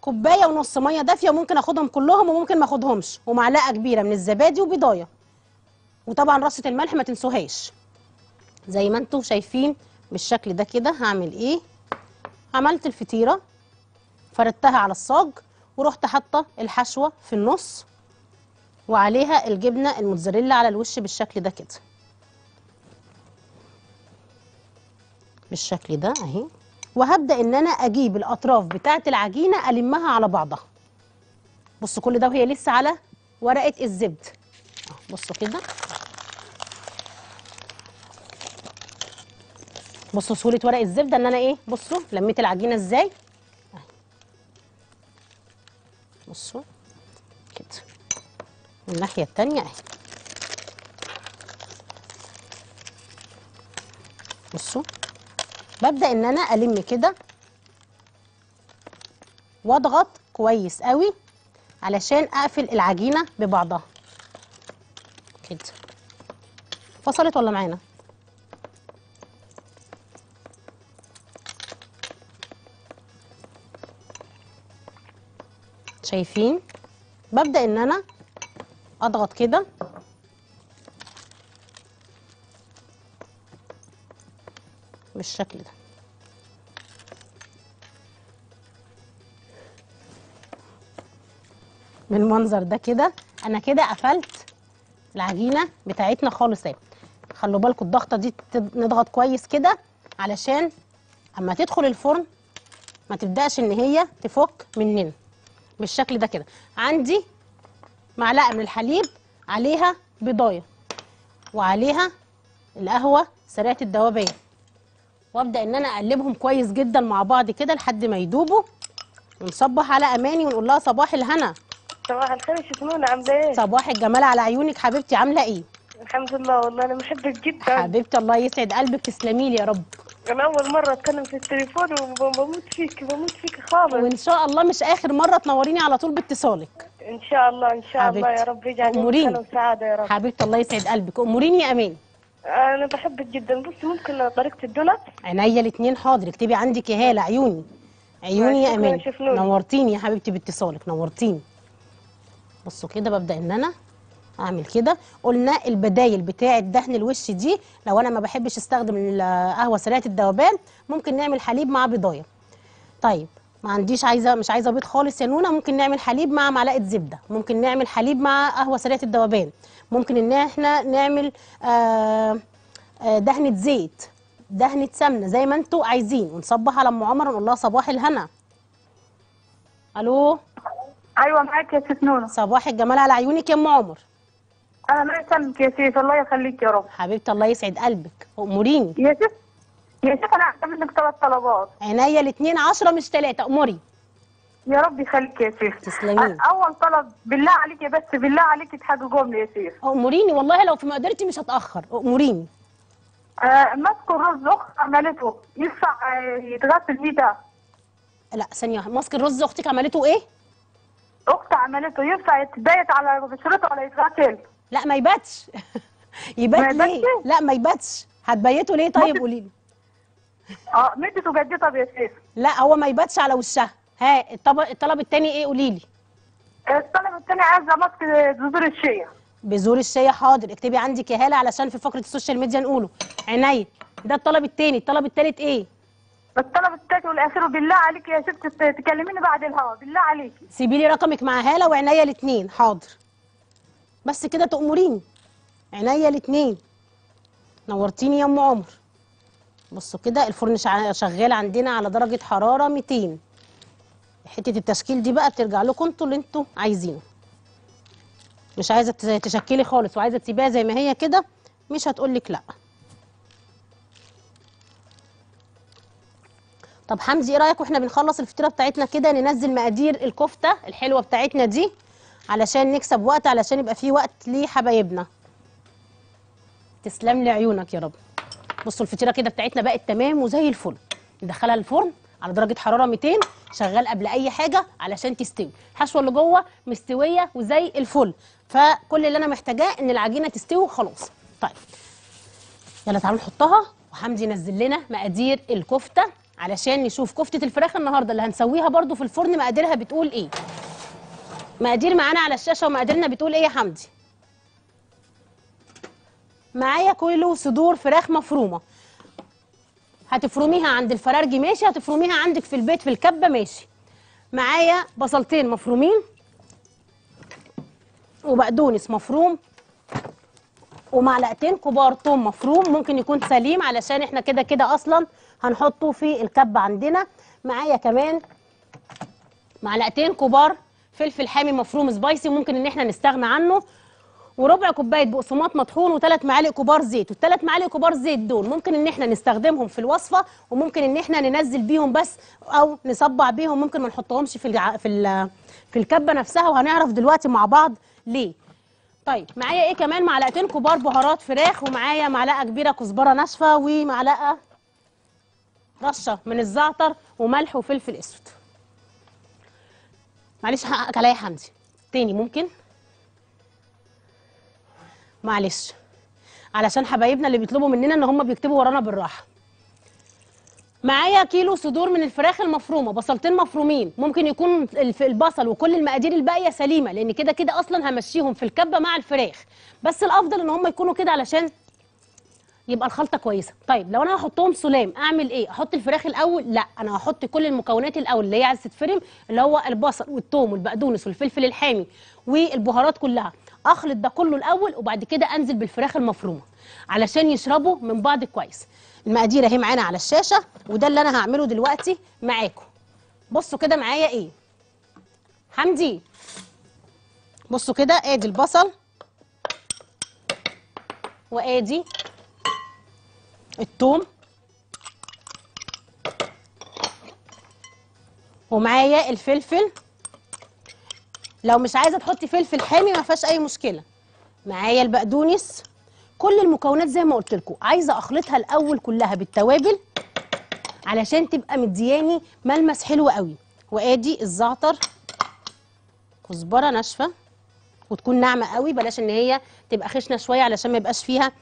كوباية مية دافية، ممكن اخدهم كلهم وممكن ما اخدهمش، و1 معلقة كبيرة من الزبادي وبيضاية، وطبعا رشة الملح ما تنسوهاش. زي ما انتم شايفين بالشكل ده كده. هعمل ايه؟ عملت الفطيرة فردتها على الصاج، ورحت حاطة الحشوة في النص وعليها الجبنة الموتزاريلا على الوش بالشكل ده كده، بالشكل ده اهي. وهبدا ان انا اجيب الاطراف بتاعه العجينه المها على بعضها. بصوا كل ده وهي لسه على ورقه الزبده. بصوا كده، بصوا سهوله ورق الزبده ان انا ايه. بصوا لميت العجينه ازاي اهي. بصوا كده من الناحيه الثانيه اهي. بصوا ببدأ ان انا الم كده واضغط كويس قوي علشان اقفل العجينه ببعضها كده. فصلت ولا معانا؟ شايفين. ببدأ ان انا اضغط كده بالشكل ده. بالمنظر ده كده انا كده قفلت العجينه بتاعتنا خالص اهي. خلوا بالكم الضغطه دي نضغط كويس كده علشان اما تدخل الفرن ما تبداش ان هي تفك مننا بالشكل ده كده. عندي معلقه من الحليب عليها بيضايه وعليها القهوه سريعه الذوبان، وابدا ان انا اقلبهم كويس جدا مع بعض كده لحد ما يدوبوا، ونصبح على اماني ونقول لها صباح الهنا. صباح الخير يا شيف نونا، عامله ايه؟ صباح الجمال على عيونك حبيبتي، عامله ايه؟ الحمد لله، والله انا بحبك جدا حبيبتي، الله يسعد قلبك، تسلمي لي يا رب. انا اول مره اتكلم في التليفون وبموت فيك بموت فيك خالص، وان شاء الله مش اخر مره، تنوريني على طول باتصالك ان شاء الله. ان شاء الله يا رب يجعلني بخير وسعاده يا رب حبيبتي، الله يسعد قلبك. اموريني يا اماني. انا بحبك جدا. بصي ممكن طريقه الدولاب؟ عينيا الاثنين، حاضر، اكتبي عندي كهاله عيوني عيوني يا اماني. نورتيني يا حبيبتي باتصالك، نورتيني. بصوا كده ببدا ان انا اعمل كده. قلنا البدايل بتاعه دهن الوش دي لو انا ما بحبش استخدم القهوه سريعه الذوبان ممكن نعمل حليب مع بيضايه. طيب ما عنديش عايزه مش عايزه بيض خالص يا نونا، ممكن نعمل حليب مع معلقه زبده، ممكن نعمل حليب مع قهوه سريعه الذوبان، ممكن ان احنا نعمل دهنه زيت دهنه سمنه زي ما انتم عايزين، ونصبح على ام عمر ونقول لها صباح الهنا. الو ايوه معاك يا شيف نونا. صباح الجمال على عيونك يا ام عمر. انا معاك يا شيف، الله يخليك يا رب حبيبتي، الله يسعد قلبك، اموريني يا شيف. يا شيف انا هعمل منك 3 طلبات. عينيا الاثنين، 10 مش 3، اموري يا رب يخليك يا شيخ. تسلمي. اول طلب بالله عليك يا بس، بالله عليك اتحججوا لي يا شيخ. اموريني والله لو في مقدرتي مش هتاخر، اموريني. ماسكه الرز اختي عملته ينفع يتغسل بيه ده؟ لا ثانيه واحده، ماسك الرز اختك عملته ايه؟ اختي عملته ينفع يتبيت على بشرته ولا يتغسل؟ لا ما يباتش. يبات ليه؟ لا ما يباتش، هتبيته ليه طيب قولي لي؟ مدته جدي. طب يا شيخ لا هو ما يباتش على وشها. ها الطلب الثاني ايه قولي لي؟ الطلب الثاني عايزه ماسك بذور الشيا. بذور الشيا، حاضر، اكتبي عندي كهاله علشان في فقره السوشيال ميديا نقوله. عينيا، ده الطلب الثاني. الطلب الثالث ايه؟ الطلب الثالث والاخير بالله عليك يا شيخ تكلميني بعد الهوا بالله عليك. سيبي لي رقمك مع هاله وعينيا الاثنين، حاضر. بس كده تأمريني. عينيا الاثنين، نورتيني يا ام عمر. بصوا كده الفرن شغال عندنا على درجه حراره 200. حته التشكيل دي بقى بترجع لكم انتوا اللي انتوا عايزينه. مش عايزه تشكلي خالص وعايزه تسيبيها زي ما هي كده مش هتقولك لا. طب حمدي ايه رايك واحنا بنخلص الفطيره بتاعتنا كده ننزل مقادير الكفته الحلوه بتاعتنا دي علشان نكسب وقت، علشان يبقى في وقت لحبايبنا. تسلم لي عيونك يا رب. بصوا الفطيره كده بتاعتنا بقت تمام وزي الفل. ندخلها الفرن على درجه حراره 200 شغال قبل اي حاجه علشان تستوي. الحشوه اللي جوه مستويه وزي الفل، فكل اللي انا محتاجاه ان العجينه تستوي وخلاص. طيب يلا تعالوا نحطها، وحمدي نزل لنا مقادير الكفته علشان نشوف كفته الفراخ النهارده اللي هنسويها برده في الفرن مقاديرها بتقول ايه. مقادير معانا على الشاشه ومقاديرنا بتقول ايه يا حمدي؟ معايا كيلو صدور فراخ مفرومه. هتفرميها عند الفرارجي ماشي، هتفرميها عندك في البيت في الكبه ماشي. معايا بصلتين مفرومين وبقدونس مفروم ومعلقتين كبار توم مفروم، ممكن يكون سليم علشان احنا كده كده اصلا هنحطه في الكبه عندنا. معايا كمان معلقتين كبار فلفل حامي مفروم سبايسي ممكن ان احنا نستغنى عنه، وربع كوبايه بقسماط مطحون، و3 معالق كبار زيت. والثلاث معالق كبار زيت دول ممكن ان احنا نستخدمهم في الوصفه، وممكن ان احنا ننزل بيهم بس او نصبع بيهم، ممكن ما نحطهمش في الكبه نفسها، وهنعرف دلوقتي مع بعض ليه. طيب معايا ايه كمان؟ معلقتين كبار بهارات فراخ، ومعايا معلقه كبيره كزبره ناشفه، ومعلقه رشه من الزعتر، وملح وفلفل اسود. معلش حقك عليا يا حمدي تاني ممكن؟ معلش علشان حبايبنا اللي بيطلبوا مننا ان هم بيكتبوا ورانا بالراحه. معايا كيلو صدور من الفراخ المفرومه، بصلتين مفرومين، ممكن يكون البصل وكل المقادير الباقيه سليمه، لان كده كده اصلا همشيهم في الكبه مع الفراخ، بس الافضل ان هم يكونوا كده علشان يبقى الخلطه كويسه. طيب لو انا هحطهم سلام اعمل ايه؟ احط الفراخ الاول؟ لا، انا هحط كل المكونات الاول اللي هي عايزه تتفرم، اللي هو البصل والثوم والبقدونس والفلفل الحامي والبهارات كلها. اخلط ده كله الاول وبعد كده انزل بالفراخ المفرومه علشان يشربوا من بعض كويس. المقادير اهي معانا على الشاشه، وده اللي انا هعمله دلوقتي معاكم. بصوا كده معايا ايه حمدي، بصوا كده، ادي البصل وادي الثوم ومعايا الفلفل. لو مش عايزه تحطي فلفل حامي ما فيهاش اي مشكله. معايا البقدونس. كل المكونات زي ما قلت لكم، عايزه اخلطها الاول كلها بالتوابل علشان تبقى مدياني ملمس حلو قوي. وادي الزعتر، كزبره ناشفه وتكون ناعمه قوي، بلاش ان هي تبقى خشنه شويه علشان ما يبقاش فيها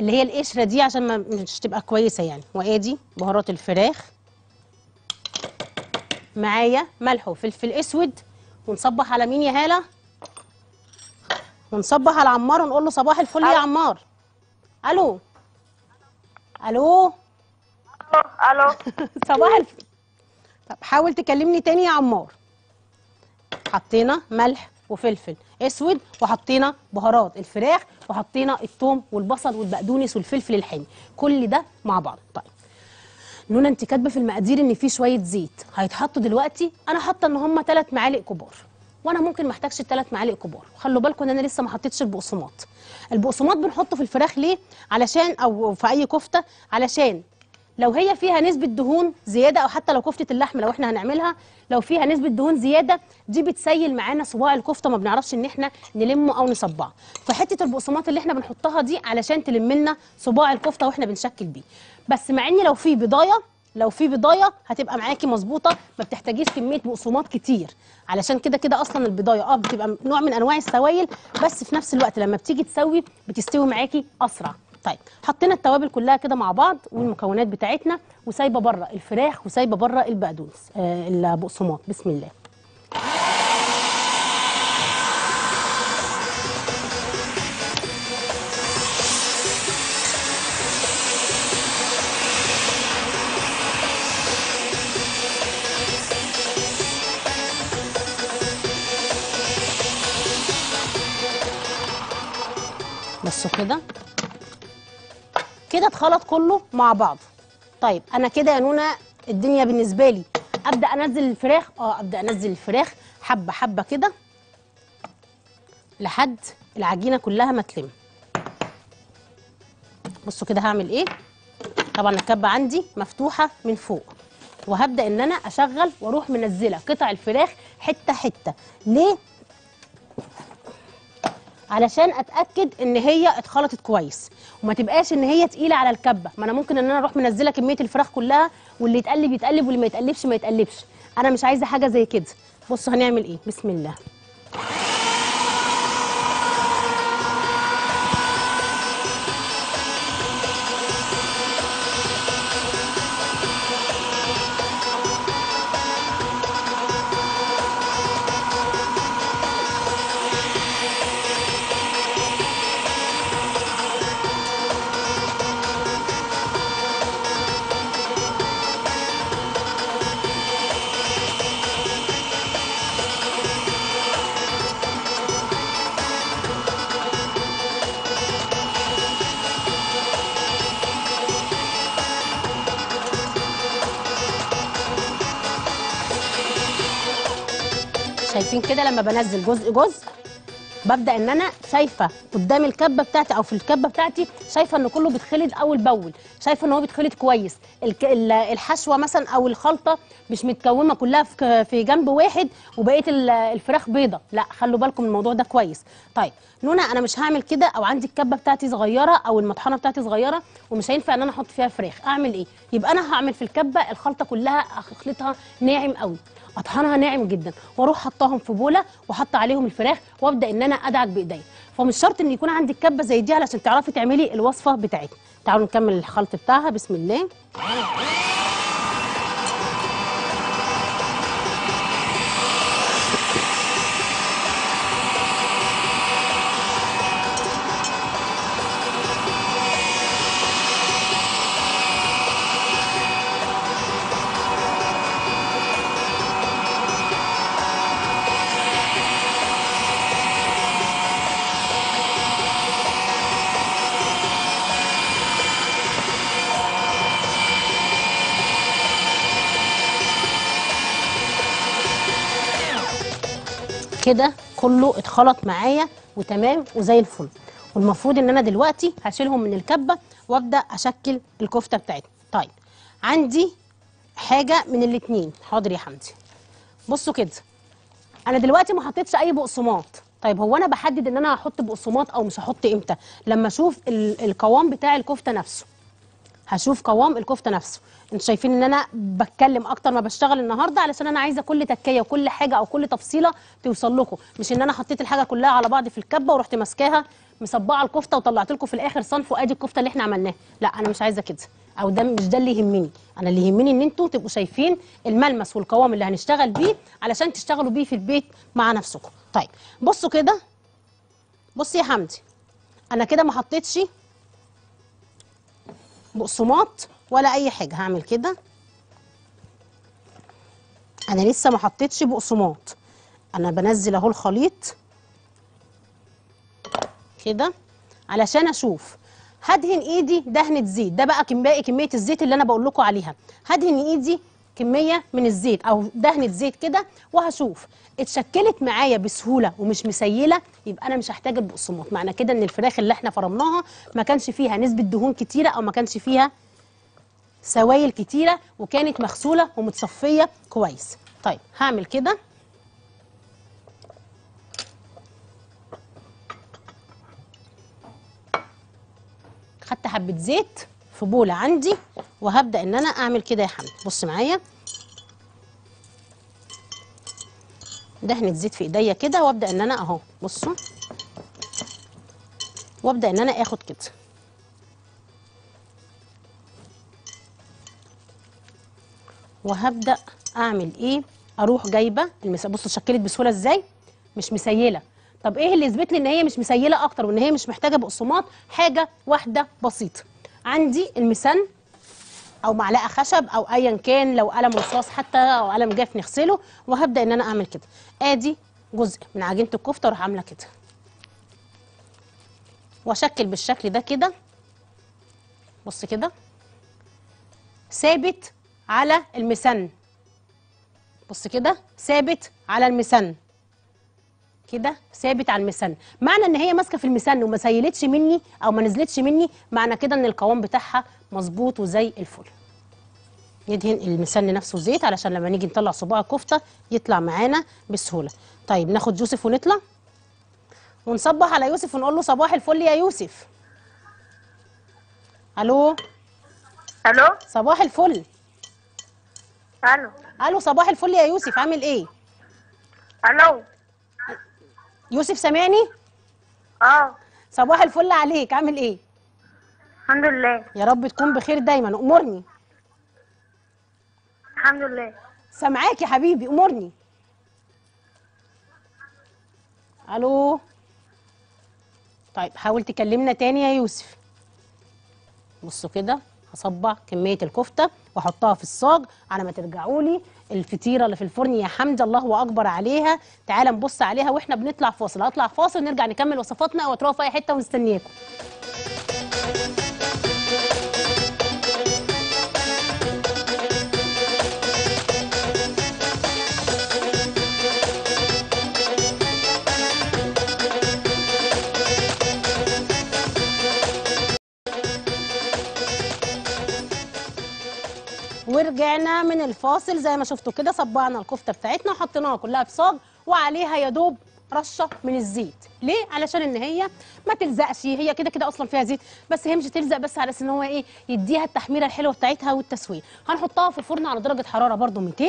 اللي هي القشره دي، عشان ما مش تبقى كويسه يعني. وادي بهارات الفراخ، معايا ملح وفلفل اسود. ونصبح على مين يا هاله؟ ونصبح على عمار ونقول له صباح الفل يا عمار. الو الو الو صباح الفل. طب حاول تكلمني تاني يا عمار. حطينا ملح وفلفل اسود وحطينا بهارات الفراخ وحطينا الثوم والبصل والبقدونس والفلفل الحامي، كل ده مع بعض. طيب نونا انت كاتبه في المقادير ان في شويه زيت هيتحطوا دلوقتي، انا حاطه ان هم 3 معالق كبار، وانا ممكن ما احتاجش 3 معالق كبار. خلوا بالكم ان انا لسه ما حطيتش البقسماط. البقسماط بنحطه في الفراخ ليه؟ علشان او في اي كفته، علشان لو هي فيها نسبه دهون زياده، او حتى لو كفته اللحمه لو احنا هنعملها لو فيها نسبه دهون زياده دي بتسيل معانا صباع الكفته، ما بنعرفش ان احنا نلمه او نصبعه. فحته البقسماط اللي احنا بنحطها دي علشان تلم لنا صباع الكفته واحنا بنشكل بيه. بس مع ان لو في بضايه هتبقى معاكي مظبوطه، ما بتحتاجيش كميه بقسماط كتير، علشان كده كده اصلا البضايه بتبقى نوع من انواع السوائل، بس في نفس الوقت لما بتيجي تسوي بتستوي معاكي اسرع. طيب حطينا التوابل كلها كده مع بعض والمكونات بتاعتنا، وسايبه بره الفراخ وسايبه بره البقدونس البقسماط. بسم الله. بصوا كده كده اتخلط كله مع بعض. طيب انا كده يا نونا الدنيا بالنسبه لي، ابدا انزل الفراخ، ابدا انزل الفراخ حبه حبه كده لحد العجينه كلها ما تلم. بصوا كده هعمل ايه. طبعا الكبه عندي مفتوحه من فوق، وهبدا ان انا اشغل واروح منزله قطع الفراخ حته حته. ليه؟ علشان اتاكد ان هي اتخلطت كويس وما تبقاش ان هي تقيله على الكبه. ما انا ممكن ان انا اروح منزله كميه الفراخ كلها، واللي يتقلب يتقلب واللي ما يتقلبش ما يتقلبش. انا مش عايزه حاجه زي كده. بصوا هنعمل ايه. بسم الله. شايفين كده لما بنزل جزء جزء ببدا ان انا شايفه قدام الكبه بتاعتي او في الكبه بتاعتي، شايفه ان كله بيتخلط اول باول، شايفه ان هو بيتخلط كويس. الحشوه مثلا او الخلطه مش متكومه كلها في جنب واحد وبقيه الفراخ بيضه، لا خلوا بالكم من الموضوع ده كويس. طيب نونا انا مش هعمل كده، او عندي الكبه بتاعتي صغيره او المطحنه بتاعتي صغيره ومش هينفع ان انا احط فيها فراخ، اعمل ايه؟ يبقى انا هعمل في الكبه الخلطه كلها، اخلطها ناعم قوي، اطحنها ناعم جدا، واروح حطاهم في بوله وحط عليهم الفراخ وابدا ان انا ادعك بايديا. فمش شرط ان يكون عندك كبه زي دي علشان تعرفي تعملي الوصفه بتاعتنا. تعالوا نكمل الخلط بتاعها. بسم الله. كده كله اتخلط معايا وتمام وزي الفل، والمفروض ان انا دلوقتي هشيلهم من الكبه وابدا اشكل الكفته بتاعتنا. طيب عندي حاجه من الاتنين. حاضر يا حمدي. بصوا كده، انا دلوقتي ما حطيتش اي بقسماط. طيب هو انا بحدد ان انا هحط بقسماط او مش هحط امتى؟ لما اشوف القوام بتاع الكفته نفسه. هشوف قوام الكفته نفسه. انتوا شايفين ان انا بتكلم اكتر ما بشتغل النهارده علشان انا عايزه كل تكيه وكل حاجه او كل تفصيله توصل لكم، مش ان انا حطيت الحاجه كلها على بعض في الكبه ورحت ماسكاها مصبعه الكفته وطلعت لكم في الاخر صنف وادي الكفته اللي احنا عملناها. لا انا مش عايزه كده، او ده مش ده اللي يهمني. انا اللي يهمني ان انتوا تبقوا شايفين الملمس والقوام اللي هنشتغل بيه علشان تشتغلوا بيه في البيت مع نفسكم. طيب بصوا كده. بص يا حمدي، انا كده ما حطيتش بقسماط ولا اي حاجه. هعمل كده، انا لسه ما حطيتش بقسماط. انا بنزل اهو الخليط كده علشان اشوف. هدهن ايدي دهنه زيت، ده بقى باقي كميه الزيت اللي انا بقول لكم عليها. هدهن ايدي كميه من الزيت او دهنه زيت كده وهشوف اتشكلت معايا بسهوله ومش مسيله، يبقى انا مش هحتاج البقسماط. معنى كده ان الفراخ اللي احنا فرمناها ما كانش فيها نسبه دهون كتيره او ما كانش فيها سوائل كتيره، وكانت مغسوله ومتصفيه كويس. طيب هعمل كده. خدت حبه زيت في بوله عندي وهبدا ان انا اعمل كده يا حمد. بص معايا، دهنه زيت في ايديا كده وابدا ان انا اهو. بصوا، وابدا ان انا اخد كده. وهبدا اعمل ايه؟ اروح جايبه بصوا اتشكلت بسهوله ازاي، مش مسيله. طب ايه اللي يثبت لي ان هي مش مسيله اكتر وان هي مش محتاجه بقسماط؟ حاجه واحده بسيطه. عندي المسن او معلقه خشب او ايا كان، لو قلم رصاص حتى او قلم جاف نغسله. وهبدا ان انا اعمل كده. ادي جزء من عجينه الكفته واروح عامله كده واشكل بالشكل ده كده. بص كده ثابت على المسن. بص كده ثابت على المسن كده، ثابت على المسن. معنى ان هي ماسكه في المسن وما سيلتش مني او ما نزلتش مني، معنى كده ان القوام بتاعها مظبوط وزي الفل. ندهن المسن نفسه زيت علشان لما نيجي نطلع صباع الكفته يطلع معانا بسهوله. طيب ناخد يوسف ونطلع ونصبح على يوسف ونقول له صباح الفل يا يوسف. الو. الو. صباح الفل. الو. الو صباح الفل يا يوسف، عامل ايه؟ الو. يوسف سامعني؟ اه. صباح الفل عليك، عامل ايه؟ الحمد لله. يا رب تكون بخير دايما، امرني. الحمد لله. سامعاك يا حبيبي، امرني. الو. طيب حاول تكلمنا تاني يا يوسف. بصوا كده هصبع كميه الكفته واحطها في الصاج على ما ترجعوا لي. الفطيره اللي في الفرن يا حمدي الله اكبر عليها، تعالى نبص عليها واحنا بنطلع فاصل. هطلع فاصل نرجع نكمل وصفاتنا او تروحوا في اي حته ونستنياكم. ورجعنا من الفاصل. زي ما شفتوا كده صبعنا الكفته بتاعتنا وحطيناها كلها في صاج وعليها يا دوب رشه من الزيت. ليه؟ علشان ان هي ما تلزقش، هي كده كده اصلا فيها زيت، بس هي مش تلزق، بس على اساس ان هو ايه يديها التحميره الحلوه بتاعتها والتسويه. هنحطها في الفرن على درجه حراره برده 200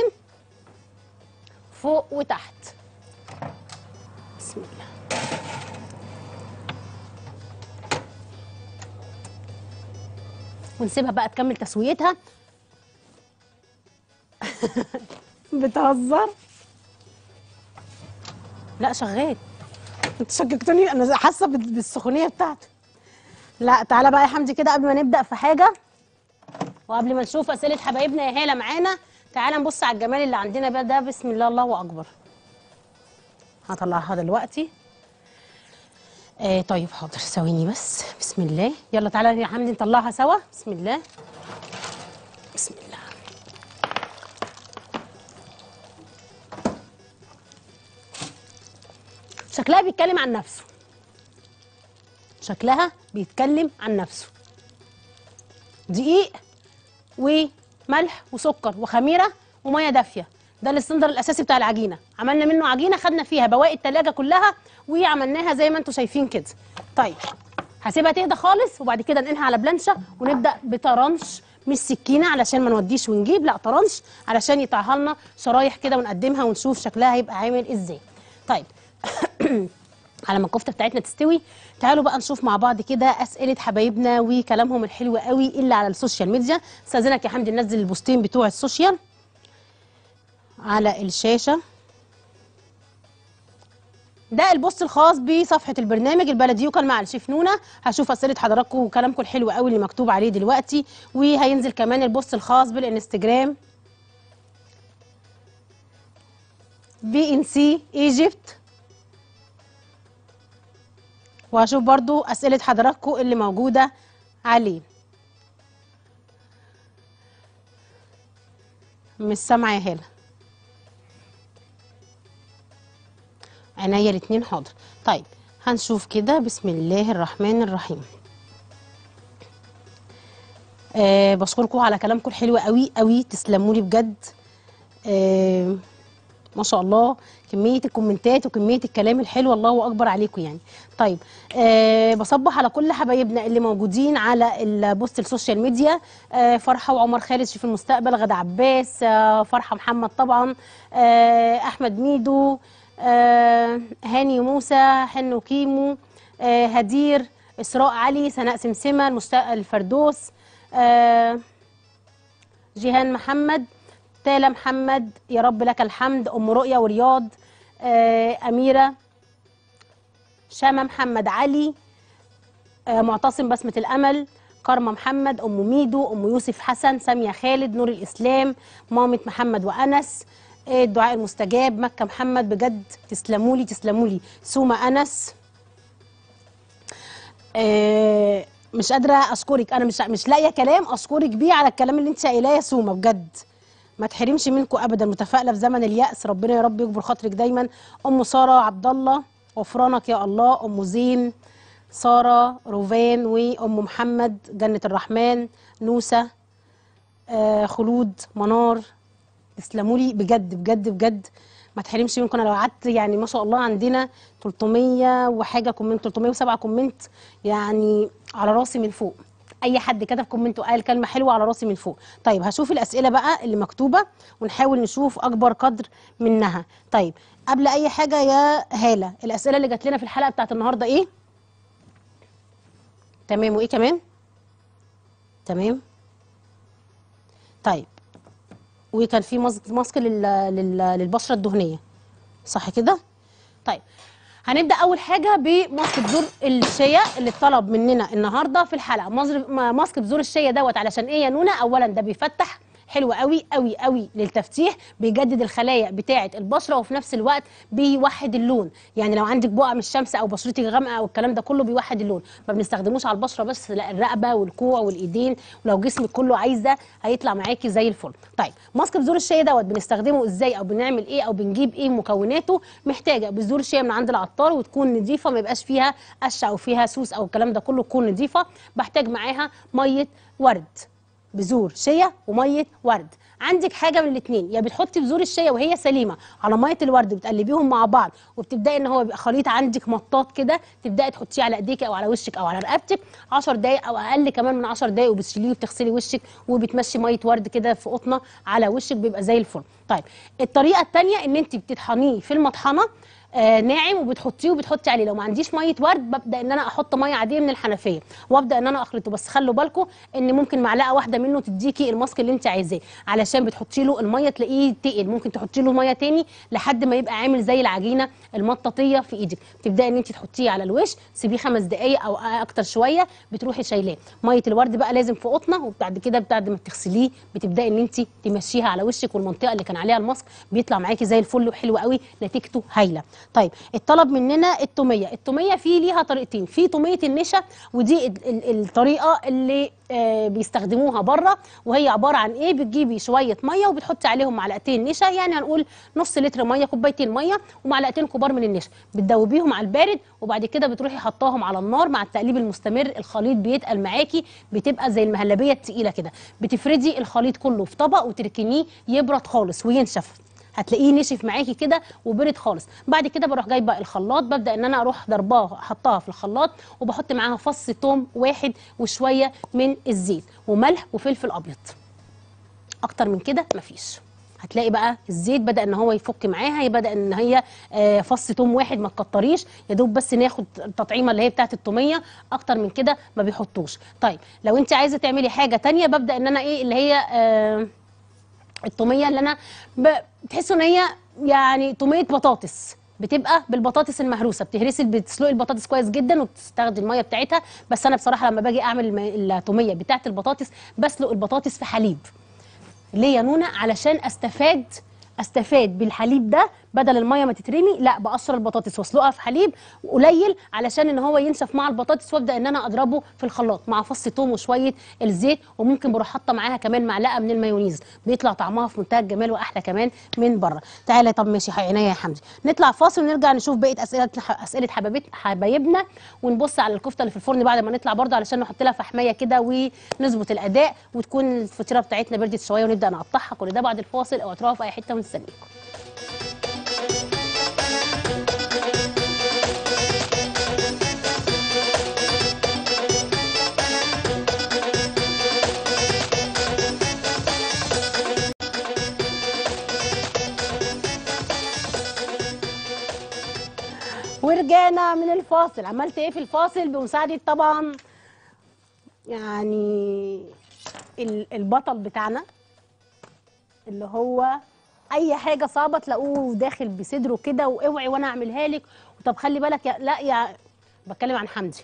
فوق وتحت. بسم الله. ونسيبها بقى تكمل تسويتها. بتهزر؟ لا شغال. انت شككتني، انا حاسه بالسخونيه بتاعته. لا تعالى بقى يا حمدي كده قبل ما نبدا في حاجه وقبل ما نشوف اسئله حبايبنا يا هاله معانا، تعالى نبص على الجمال اللي عندنا بقى ده. بسم الله، الله اكبر. هطلعها دلوقتي. طيب حاضر، ثواني بس. بسم الله، يلا تعالى يا حمدي نطلعها سوا. بسم الله بسم الله. شكلها بيتكلم عن نفسه، شكلها بيتكلم عن نفسه. دقيق وملح وسكر وخميره وميه دافيه، ده الاستاندر الاساسي بتاع العجينه. عملنا منه عجينه، خدنا فيها بواقي التلاجة كلها وعملناها زي ما انتم شايفين كده. طيب هسيبها تهدى خالص وبعد كده ننقلها على بلانشه ونبدا بطرنش، مش سكينه علشان ما نوديش ونجيب، لا طرنش علشان يقطعها لنا شرايح كده ونقدمها ونشوف شكلها هيبقى عامل ازاي. طيب على ما الكفته بتاعتنا تستوي تعالوا بقى نشوف مع بعض كده اسئله حبايبنا وكلامهم الحلو قوي اللي على السوشيال ميديا. استاذنك يا حمدي ننزل البوستين بتوع السوشيال على الشاشه. ده البوست الخاص بصفحه البرنامج البلدي يوكل مع الشيف نونا، هشوف اسئله حضراتكم وكلامكم الحلو قوي اللي مكتوب عليه دلوقتي. وهينزل كمان البوست الخاص بالانستجرام BNC ايجيبت، وهشوف برضو اسئله حضراتكم اللي موجوده عليه. مش سامعه يا هاله. عينيا الاتنين، حاضر. طيب هنشوف كده. بسم الله الرحمن الرحيم. بشكركم على كلامكم الحلو قوي قوي، تسلمولي بجد. ما شاء الله كمية الكومنتات وكمية الكلام الحلو، الله أكبر عليكم يعني. طيب بصبح على كل حبايبنا اللي موجودين على البوست السوشيال ميديا. فرحة وعمر خالد شيف المستقبل، غدا عباس، فرحة محمد طبعا، أحمد ميدو، هاني موسى، حنو كيمو، هدير، إسراء علي، سناء سمسمة، المشتاق الفردوس، جيهان محمد، تالا محمد، يا رب لك الحمد، أم رؤية ورياض، أميرة، شامة محمد علي، معتصم بسمة الأمل، كرمة محمد، أم ميدو، أم يوسف حسن، سامية خالد، نور الإسلام، مامة محمد وأنس، الدعاء المستجاب، مكة محمد. بجد تسلمولي تسلمولي. سومة أنس، مش قادرة أشكرك، أنا مش لاقية كلام أشكرك بيه على الكلام اللي أنت قايلاه يا سومة، بجد ما تحرمش منكم ابدا. متفائله في زمن الياس، ربنا يا رب يكبر خاطرك دايما. ام ساره عبد الله، غفرانك يا الله. ام زين، ساره روفان، وام محمد، جنه الرحمن، نوسه، خلود، منار. تسلموا لي بجد بجد بجد، ما تحرمش منكم. انا لو قعدت يعني ما شاء الله عندنا 300 وحاجه كومنت، 307 كومنت يعني على راسي من فوق. اي حد كتب كومنت وقال كلمه حلوه على راسي من فوق. طيب هشوف الاسئله بقى اللي مكتوبه ونحاول نشوف اكبر قدر منها. طيب قبل اي حاجه يا هاله، الاسئله اللي جات لنا في الحلقه بتاعت النهارده ايه؟ تمام. وايه كمان؟ تمام. طيب وكان في ماسك للبشره الدهنيه، صح كده؟ طيب هنبدأ أول حاجة بماسك بذور الشيا اللي اتطلب مننا النهاردة في الحلقة. ماسك بذور الشيا دوت علشان إيه يا نونا؟ أولاً ده بيفتح، حلو قوي قوي قوي للتفتيح، بيجدد الخلايا بتاعة البشرة وفي نفس الوقت بيوحد اللون. يعني لو عندك بقع من الشمس أو بشرتك غامقة أو الكلام ده كله بيوحد اللون. ما بنستخدموش على البشرة بس، لا الرقبة والكوع والإيدين، ولو جسمك كله عايزة هيطلع معاكي زي الفل. طيب ماسك بذور الشيا دوت بنستخدمه إزاي أو بنعمل إيه أو بنجيب إيه مكوناته؟ محتاجة بذور الشيا من عند العطار وتكون نظيفة، ما يبقاش فيها قش أو فيها سوس أو الكلام ده كله، تكون نظيفة. بحتاج معاها مية ورد، بذور شيا وميه ورد. عندك حاجه من الاثنين، يا بتحطي بذور الشيا وهي سليمه على ميه الورد وبتقلبيهم مع بعض وبتبداي ان هو بيبقى خليط عندك مطاط كده، تبداي تحطيه على ايديكي او على وشك او على رقبتك 10 دقائق او اقل كمان من 10 دقائق، وبتشيليه وبتغسلي وشك وبتمشي ميه ورد كده في قطنه على وشك، بيبقى زي الفل. طيب الطريقه الثانيه ان انت بتطحنيه في المطحنه ناعم وبتحطيه وبتحطي عليه. لو ما عنديش ميه ورد ببدا ان انا احط ميه عاديه من الحنفيه وابدا ان انا اخلطه، بس خلوا بالكم ان ممكن معلقه واحده منه تديكي الماسك اللي انت عايزاه، علشان بتحطي له الميه تلاقيه تقل، ممكن تحطي له ميه تاني لحد ما يبقى عامل زي العجينه المطاطيه في ايدك. تبداي ان انت تحطيه على الوش، سيبيه 5 دقائق او اكتر شويه، بتروحي شايلاه. ميه الورد بقى لازم في قطنه، وبعد كده بعد ما تغسليه بتبداي ان انت تمشيها على وشك، والمنطقه اللي كان عليها الماسك بيطلع معاكي زي الفل وحلو قوي، نتيجته هايله. طيب اتطلب مننا التوميه، التوميه في ليها طريقتين، في توميه النشا ودي الطريقه اللي بيستخدموها بره، وهي عباره عن ايه؟ بتجيبي شويه ميه وبتحطي عليهم معلقتين نشا، يعني هنقول نص لتر ميه، كوبايتين ميه ومعلقتين كبار من النشا، بتدوبيهم على البارد وبعد كده بتروحي حطاهم على النار مع التقليب المستمر. الخليط بيتقل معاكي، بتبقى زي المهلبيه التقيله كده، بتفردي الخليط كله في طبق وتركنيه يبرد خالص وينشف، هتلاقيه نشف معاكي كده وبرد خالص. بعد كده بروح جايبه الخلاط، ببدا ان انا اروح ضرباها حطاها في الخلاط، وبحط معاها فص ثوم واحد وشويه من الزيت وملح وفلفل ابيض، اكتر من كده مفيش. هتلاقي بقى الزيت بدا ان هو يفك معاها، بدا ان هي فص ثوم واحد، ما تكتريش، يا دوب بس ناخد التطعيمه اللي هي بتاعه التوميه، اكتر من كده ما بيحطوش. طيب لو انت عايزه تعملي حاجه ثانيه، ببدا ان انا ايه اللي هي التوميه اللي انا بتحسوا ان هي يعني توميه بطاطس، بتبقى بالبطاطس المهروسه، بتهرسي بتسلقي البطاطس كويس جدا وبتستخدمي الميه بتاعتها. بس انا بصراحه لما باجي اعمل التوميه بتاعه البطاطس بسلق البطاطس في حليب. ليه يا نونا؟ علشان استفاد بالحليب ده، بدل الميه ما تترمي لا بقشر البطاطس واسلقها في حليب قليل علشان ان هو ينشف مع البطاطس، وابدا ان انا اضربه في الخلاط مع فص ثوم وشويه الزيت، وممكن بروح حاطه معاها كمان معلقه من المايونيز، بيطلع طعمها في منتهى الجمال واحلى كمان من بره. تعالى طب ماشي عينيا يا حمدي، نطلع فاصل ونرجع نشوف بقيه اسئله حبايبنا، ونبص على الكفته اللي في الفرن بعد ما نطلع برده علشان نحط لها فحميه كده ونظبط الاداء، وتكون الفطيره بتاعتنا بردت شويه ونبدا نقطعها. كل ده بعد الفاصل، اوعوا في اي حته ونستنيكم. ورجعنا من الفاصل. عملت ايه في الفاصل؟ بمساعده طبعا يعني البطل بتاعنا اللي هو اي حاجه صعبه تلاقوه داخل بصدره كده، واوعي وانا اعملها لك، طب خلي بالك يا بتكلم عن حمدي.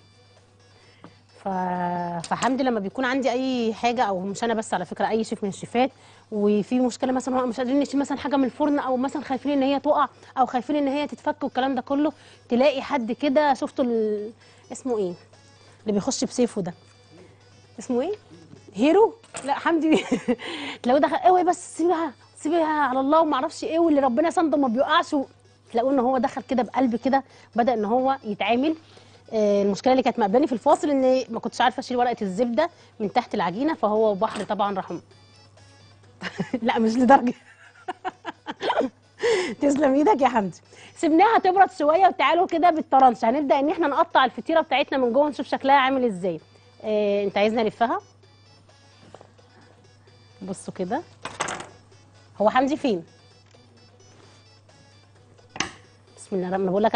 فحمدي لما بيكون عندي اي حاجه، او مش انا بس على فكره، اي شيف من الشيفات، وفي مشكله مثلا مش قادرين نشيل مثلا حاجه من الفرن، او مثلا خايفين ان هي تقع، او خايفين ان هي تتفك والكلام ده كله، تلاقي حد كده شفتوا اسمه ايه اللي بيخش بسيفه ده، اسمه ايه؟ هيرو؟ لا حمدي لو دخل اوعي بس سيبها على الله وما اعرفش ايه، واللي ربنا صنده ما بيقعش، تلاقوه ان هو دخل كده بقلب كده، بدا ان هو يتعامل. المشكله اللي كانت مقابلاني في الفاصل ان ما كنتش عارفه اشيل ورقه الزبده من تحت العجينه، فهو بحر طبعا رحمه لا مش لدرجه تسلم ايدك يا حمدي. سيبناها تبرد شويه، وتعالوا كده بالطرنش هنبدا ان احنا نقطع الفطيره بتاعتنا من جوه، نشوف شكلها عامل ازاي. انت عايزنا نلفها؟ بصوا كده، هو حمدي فين؟ بسم الله الرحمن الرحيم، بقول لك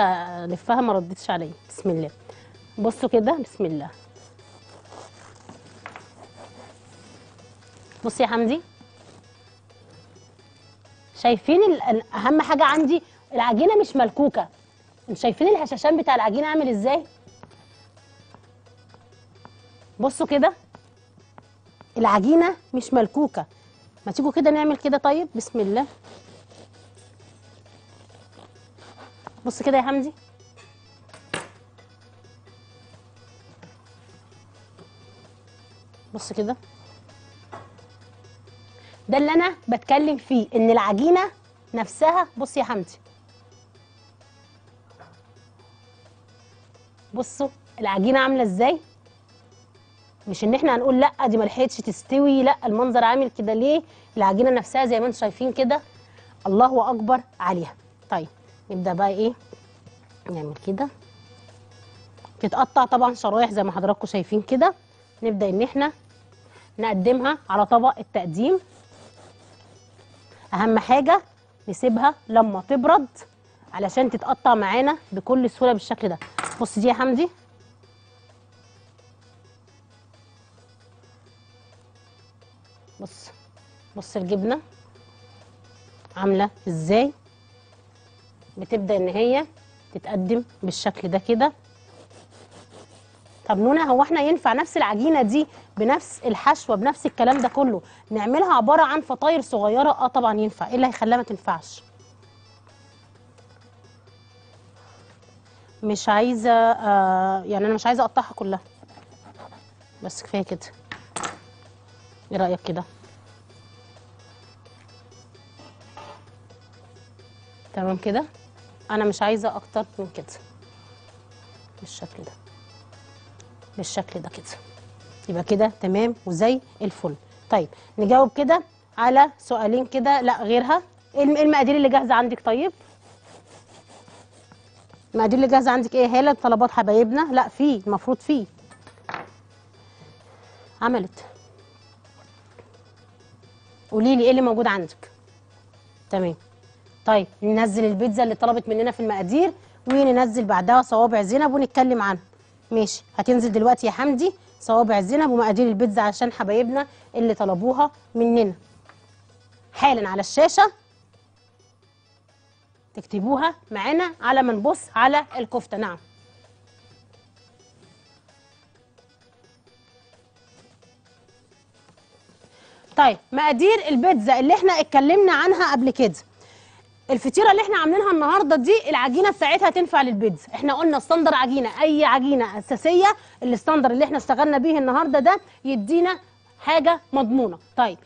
الفها ما ردتش عليا. بسم الله، بصوا كده، بسم الله. بص يا حمدي، شايفين اهم حاجه عندي العجينه مش ملكوكه، انتوا شايفين الهشاشان بتاع العجينه عامل ازاي؟ بصوا كده، العجينه مش ملكوكه. ما تيجوا كده نعمل كده. طيب بسم الله، بص كده يا حمدي، بص كده، ده اللي انا بتكلم فيه، ان العجينه نفسها. بص يا حمدي، بصوا العجينه عامله ازاي، مش ان احنا هنقول لا دي ملحقتش تستوي، لا المنظر عامل كده ليه، العجينه نفسها زي ما انتم شايفين كده، الله اكبر عليها. طيب نبدا بقى ايه نعمل كده، تتقطع طبعا شرايح زي ما حضراتكم شايفين كده، نبدا ان احنا نقدمها على طبق التقديم. اهم حاجه نسيبها لما تبرد علشان تتقطع معانا بكل سهوله بالشكل ده. بص دي يا حمدي بص، بص الجبنه عامله ازاي، بتبدا ان هي تتقدم بالشكل ده كده. طب نونا هو احنا ينفع نفس العجينه دي بنفس الحشوه بنفس الكلام ده كله نعملها عباره عن فطاير صغيره؟ اه طبعا ينفع، ايه اللي هيخليها ما تنفعش؟ مش عايزه يعني انا مش عايزه اقطعها كلها، بس كفايه كده. ايه رايك كده؟ تمام كده، انا مش عايزه اكتر من كده بالشكل ده، بالشكل ده كده، يبقى كده تمام وزي الفل. طيب نجاوب كده على سؤالين كده، لا غيرها. ايه المقادير اللي جاهزه عندك؟ طيب المقادير اللي جاهزه عندك ايه؟ هاله طلبات حبايبنا؟ لا في، المفروض في عملت. قولي لي ايه اللي موجود عندك. تمام. طيب ننزل البيتزا اللي طلبت مننا في المقادير، وننزل بعدها صوابع زينب ونتكلم عنها. ماشي، هتنزل دلوقتي يا حمدي صوابع زينب ومقادير البيتزا عشان حبايبنا اللي طلبوها مننا حالا على الشاشه، تكتبوها معانا على ما نبص على الكفته. نعم طيب، مقادير البيتزا اللي احنا اتكلمنا عنها قبل كده، الفطيره اللي احنا عاملينها النهارده دي العجينه بتاعتها تنفع للبيتزا. احنا قلنا استاندر عجينه، اي عجينه اساسيه الاستاندر اللي احنا اشتغلنا بيه النهارده ده يدينا حاجه مضمونه. طيب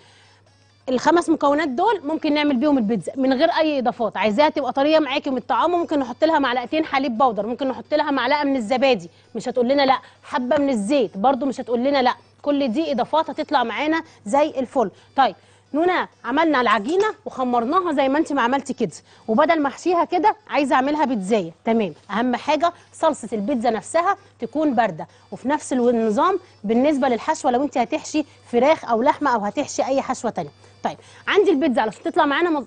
الخمس مكونات دول ممكن نعمل بيهم البيتزا من غير اي اضافات. عايزاها تبقى طريه معاكي من الطعام، ممكن نحط لها معلقتين حليب بودر، ممكن نحط لها معلقه من الزبادي مش هتقول لنا لا، حبه من الزيت برده مش هتقول لنا لا، كل دي اضافات هتطلع معانا زي الفل. طيب نونا عملنا العجينه وخمرناها زي ما انت ما عملتي كده، وبدل ما احشيها كده عايزه اعملها بيتزايه. تمام، اهم حاجه صلصه البيتزا نفسها تكون بارده، وفي نفس النظام بالنسبه للحشوه لو انت هتحشي فراخ او لحمه او هتحشي اي حشوه ثانيه. طيب عندي البيتزا علشان تطلع معانا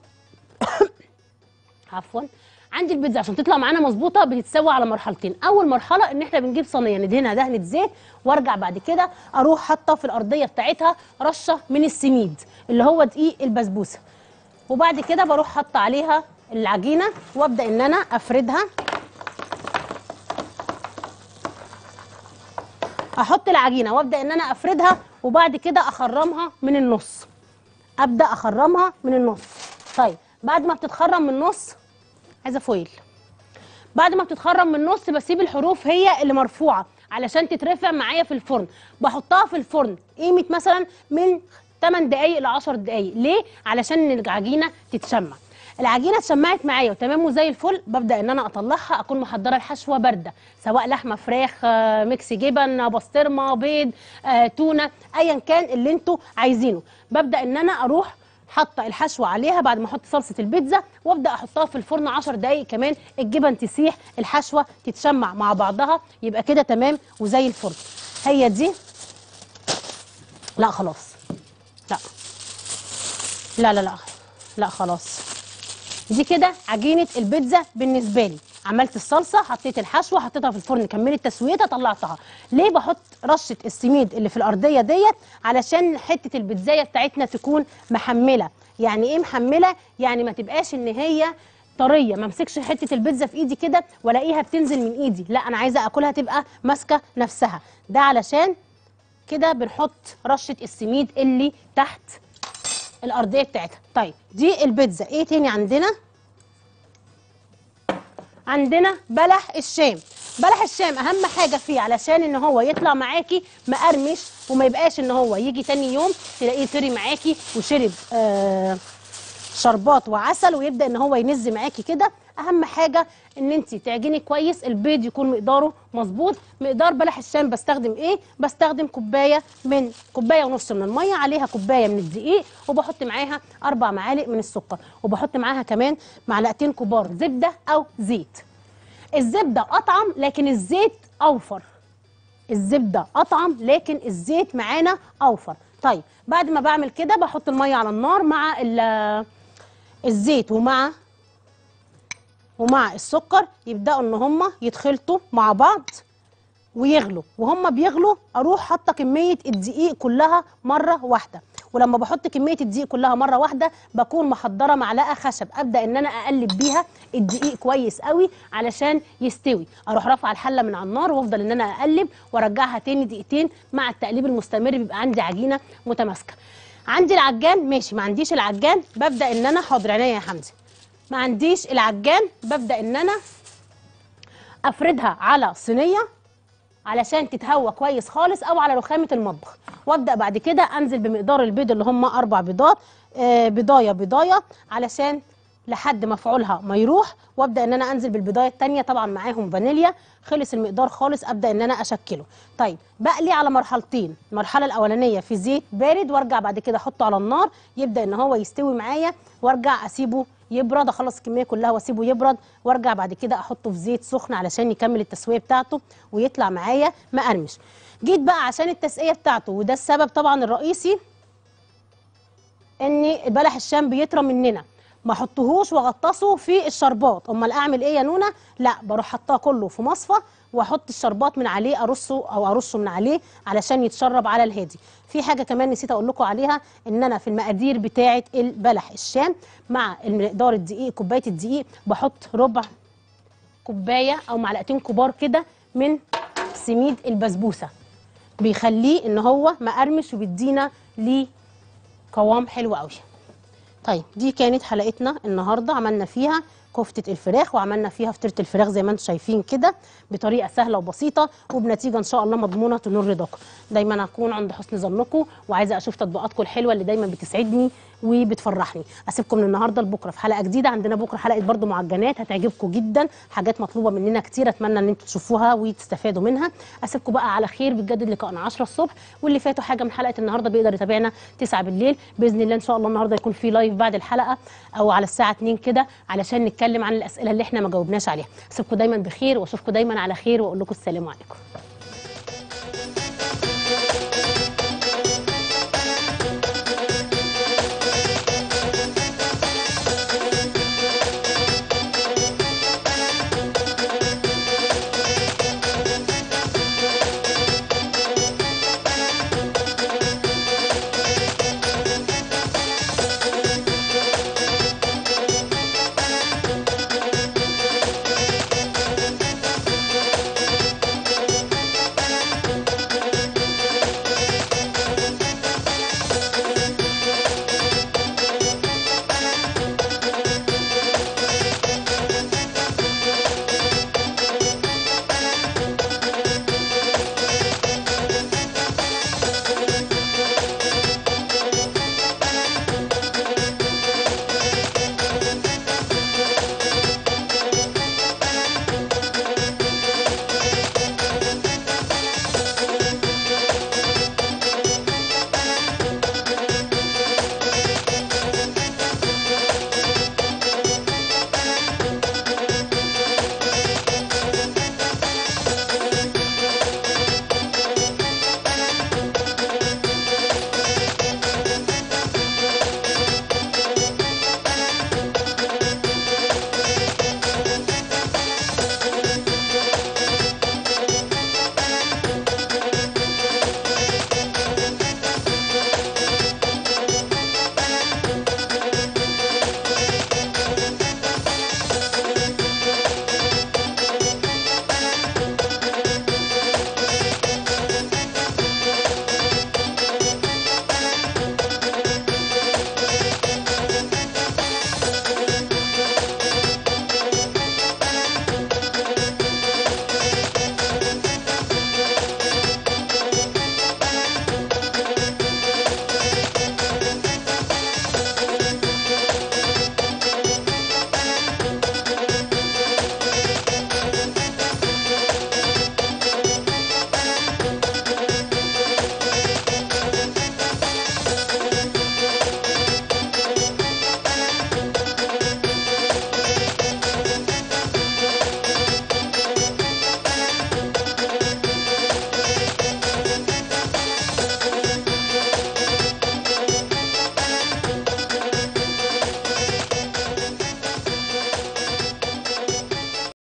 عفوا، عندي البيتزا عشان تطلع معانا مظبوطه بتتسوى على مرحلتين. اول مرحله ان احنا بنجيب صينيه ندهنها دهنه زيت، وارجع بعد كده اروح حاطه في الارضيه بتاعتها رشه من السميد اللي هو دقيق البسبوسه، وبعد كده بروح حاطه عليها العجينه وابدا ان انا افردها. احط العجينه وابدا ان انا افردها، وبعد كده اخرمها من النص، ابدا اخرمها من النص. طيب بعد ما بتتخرم من النص عايزه فويل، بعد ما بتتخرم من النص بسيب الحروف هي اللي مرفوعه علشان تترفع معايا في الفرن، بحطها في الفرن قيمه مثلا من 8 دقائق ل 10 دقائق، ليه؟ علشان العجينه تتشمع. العجينه اتشمعت معايا وتمام وزي الفل، ببدا ان انا اطلعها اكون محضره الحشوه بارده، سواء لحمه فراخ ميكس جبن بسطرمه بيض تونه ايا كان اللي انتوا عايزينه. ببدا ان انا اروح حاطه الحشوه عليها بعد ما احط صلصه البيتزا، وابدا احطها في الفرن 10 دقائق كمان، الجبن تسيح الحشوه تتشمع مع بعضها، يبقى كده تمام وزي الفل. هي دي، لا خلاص، لا لا لا لا, لا خلاص، دي كده عجينه البيتزا بالنسبه لي. عملت الصلصه، حطيت الحشوه، حطيتها في الفرن، كملت تسويتها، طلعتها. ليه بحط رشه السميد اللي في الارضيه ديت؟ علشان حته البيتزايه بتاعتنا تكون محمله. يعني ايه محمله؟ يعني ما تبقاش ان هي طريه، ما امسكش حته البيتزا في ايدي كده والاقيها بتنزل من ايدي، لا انا عايزه اكلها تبقى ماسكه نفسها. ده علشان كده بنحط رشه السميد اللي تحت الارضيه بتاعتها. طيب دي البيتزا. ايه تاني عندنا؟ عندنا بلح الشام. بلح الشام اهم حاجه فيه علشان ان هو يطلع معاكي مقرمش، وما يبقاش ان هو يجي تاني يوم تلاقيه طري معاكي وشرب شربات وعسل ويبدا ان هو ينز معاكي كده. اهم حاجه ان انت تعجني كويس، البيض يكون مقداره مظبوط. مقدار بلح الشام بستخدم ايه؟ بستخدم كوبايه ونص من الميه، عليها كوبايه من الدقيق، وبحط معاها 4 معالق من السكر، وبحط معاها كمان معلقتين كبار زبده او زيت. الزبده اطعم لكن الزيت اوفر، الزبده اطعم لكن الزيت معانا اوفر. طيب بعد ما بعمل كده بحط الميه على النار مع الزيت ومع ومع السكر يبداوا ان هم يتخلطوا مع بعض ويغلوا، وهم بيغلوا اروح حاطه كميه الدقيق كلها مره واحده. ولما بحط كميه الدقيق كلها مره واحده بكون محضره معلقه خشب ابدا ان انا اقلب بيها الدقيق كويس قوي علشان يستوي. اروح رافعه الحله من على النار وافضل ان انا اقلب وارجعها تاني دقيقتين مع التقليب المستمر، بيبقى عندي عجينه متماسكه. عندي العجان ماشي، ما عنديش العجان ببدا ان انا حاضر عينيا يا حمدي، ما عنديش العجان ببدا ان انا افردها على صينيه علشان تتهوى كويس خالص او على رخامه المطبخ، وابدا بعد كده انزل بمقدار البيض اللي هم 4 بيضات بيضايه علشان لحد مفعولها ما يروح، وابدا ان انا انزل بالبيضايه الثانيه طبعا معاهم فانيليا. خلص المقدار خالص ابدا ان انا اشكله. طيب بقلي على مرحلتين، المرحله الاولانيه في زيت بارد وارجع بعد كده احطه على النار يبدا ان هو يستوي معايا، وارجع اسيبه يبرد، اخلص الكميه كلها واسيبه يبرد وارجع بعد كده احطه في زيت سخن علشان يكمل التسويه بتاعته ويطلع معايا مقرمش. جيت بقى عشان التسقيه بتاعته، وده السبب طبعا الرئيسي ان بلح الشام بيطرى مننا، ما احطهوش واغطسه في الشربات. امال اعمل ايه يا نونا؟ لا، بروح حطاه كله في مصفى واحط الشربات من عليه، ارشه من عليه علشان يتشرب على الهادي. في حاجه كمان نسيت اقول لكم عليها، ان انا في المقادير بتاعه البلح الشام مع مقدار الدقيق كوبايه الدقيق بحط ربع كوبايه او معلقتين كبار كده من سميد البسبوسه، بيخليه ان هو مقرمش وبيدينا ليه قوام حلو قوي. طيب دي كانت حلقتنا النهارده، عملنا فيها كفتة الفراخ وعملنا فيها فطيرة الفراخ زي ما انتم شايفين كده، بطريقة سهلة وبسيطة وبنتيجة ان شاء الله مضمونة تنور رضاكم. دايما هكون عند حسن ظنكم وعايزة اشوف تطبيقاتكم الحلوة اللي دايما بتسعدني وبتفرحني. اسيبكم من النهارده لبكره في حلقة جديدة، عندنا بكره حلقة برضو معجنات هتعجبكم جدا، حاجات مطلوبة مننا كتير، اتمنى ان انتم تشوفوها وتستفادوا منها. اسيبكم بقى على خير، بتجدد لقائنا 10 الصبح، واللي فاتوا حاجة من حلقة النهارده بيقدر يتابعنا 9 بالليل بإذن الله. ان شاء الله النهارده يكون في لايف بعد الحلقة او على الساعة 2 كده علشان نتكلم عن الأسئلة اللي احنا ما جاوبناش عليها. أسيبكم دايما بخير واشوفكم دايما على خير، واقول لكم السلام عليكم.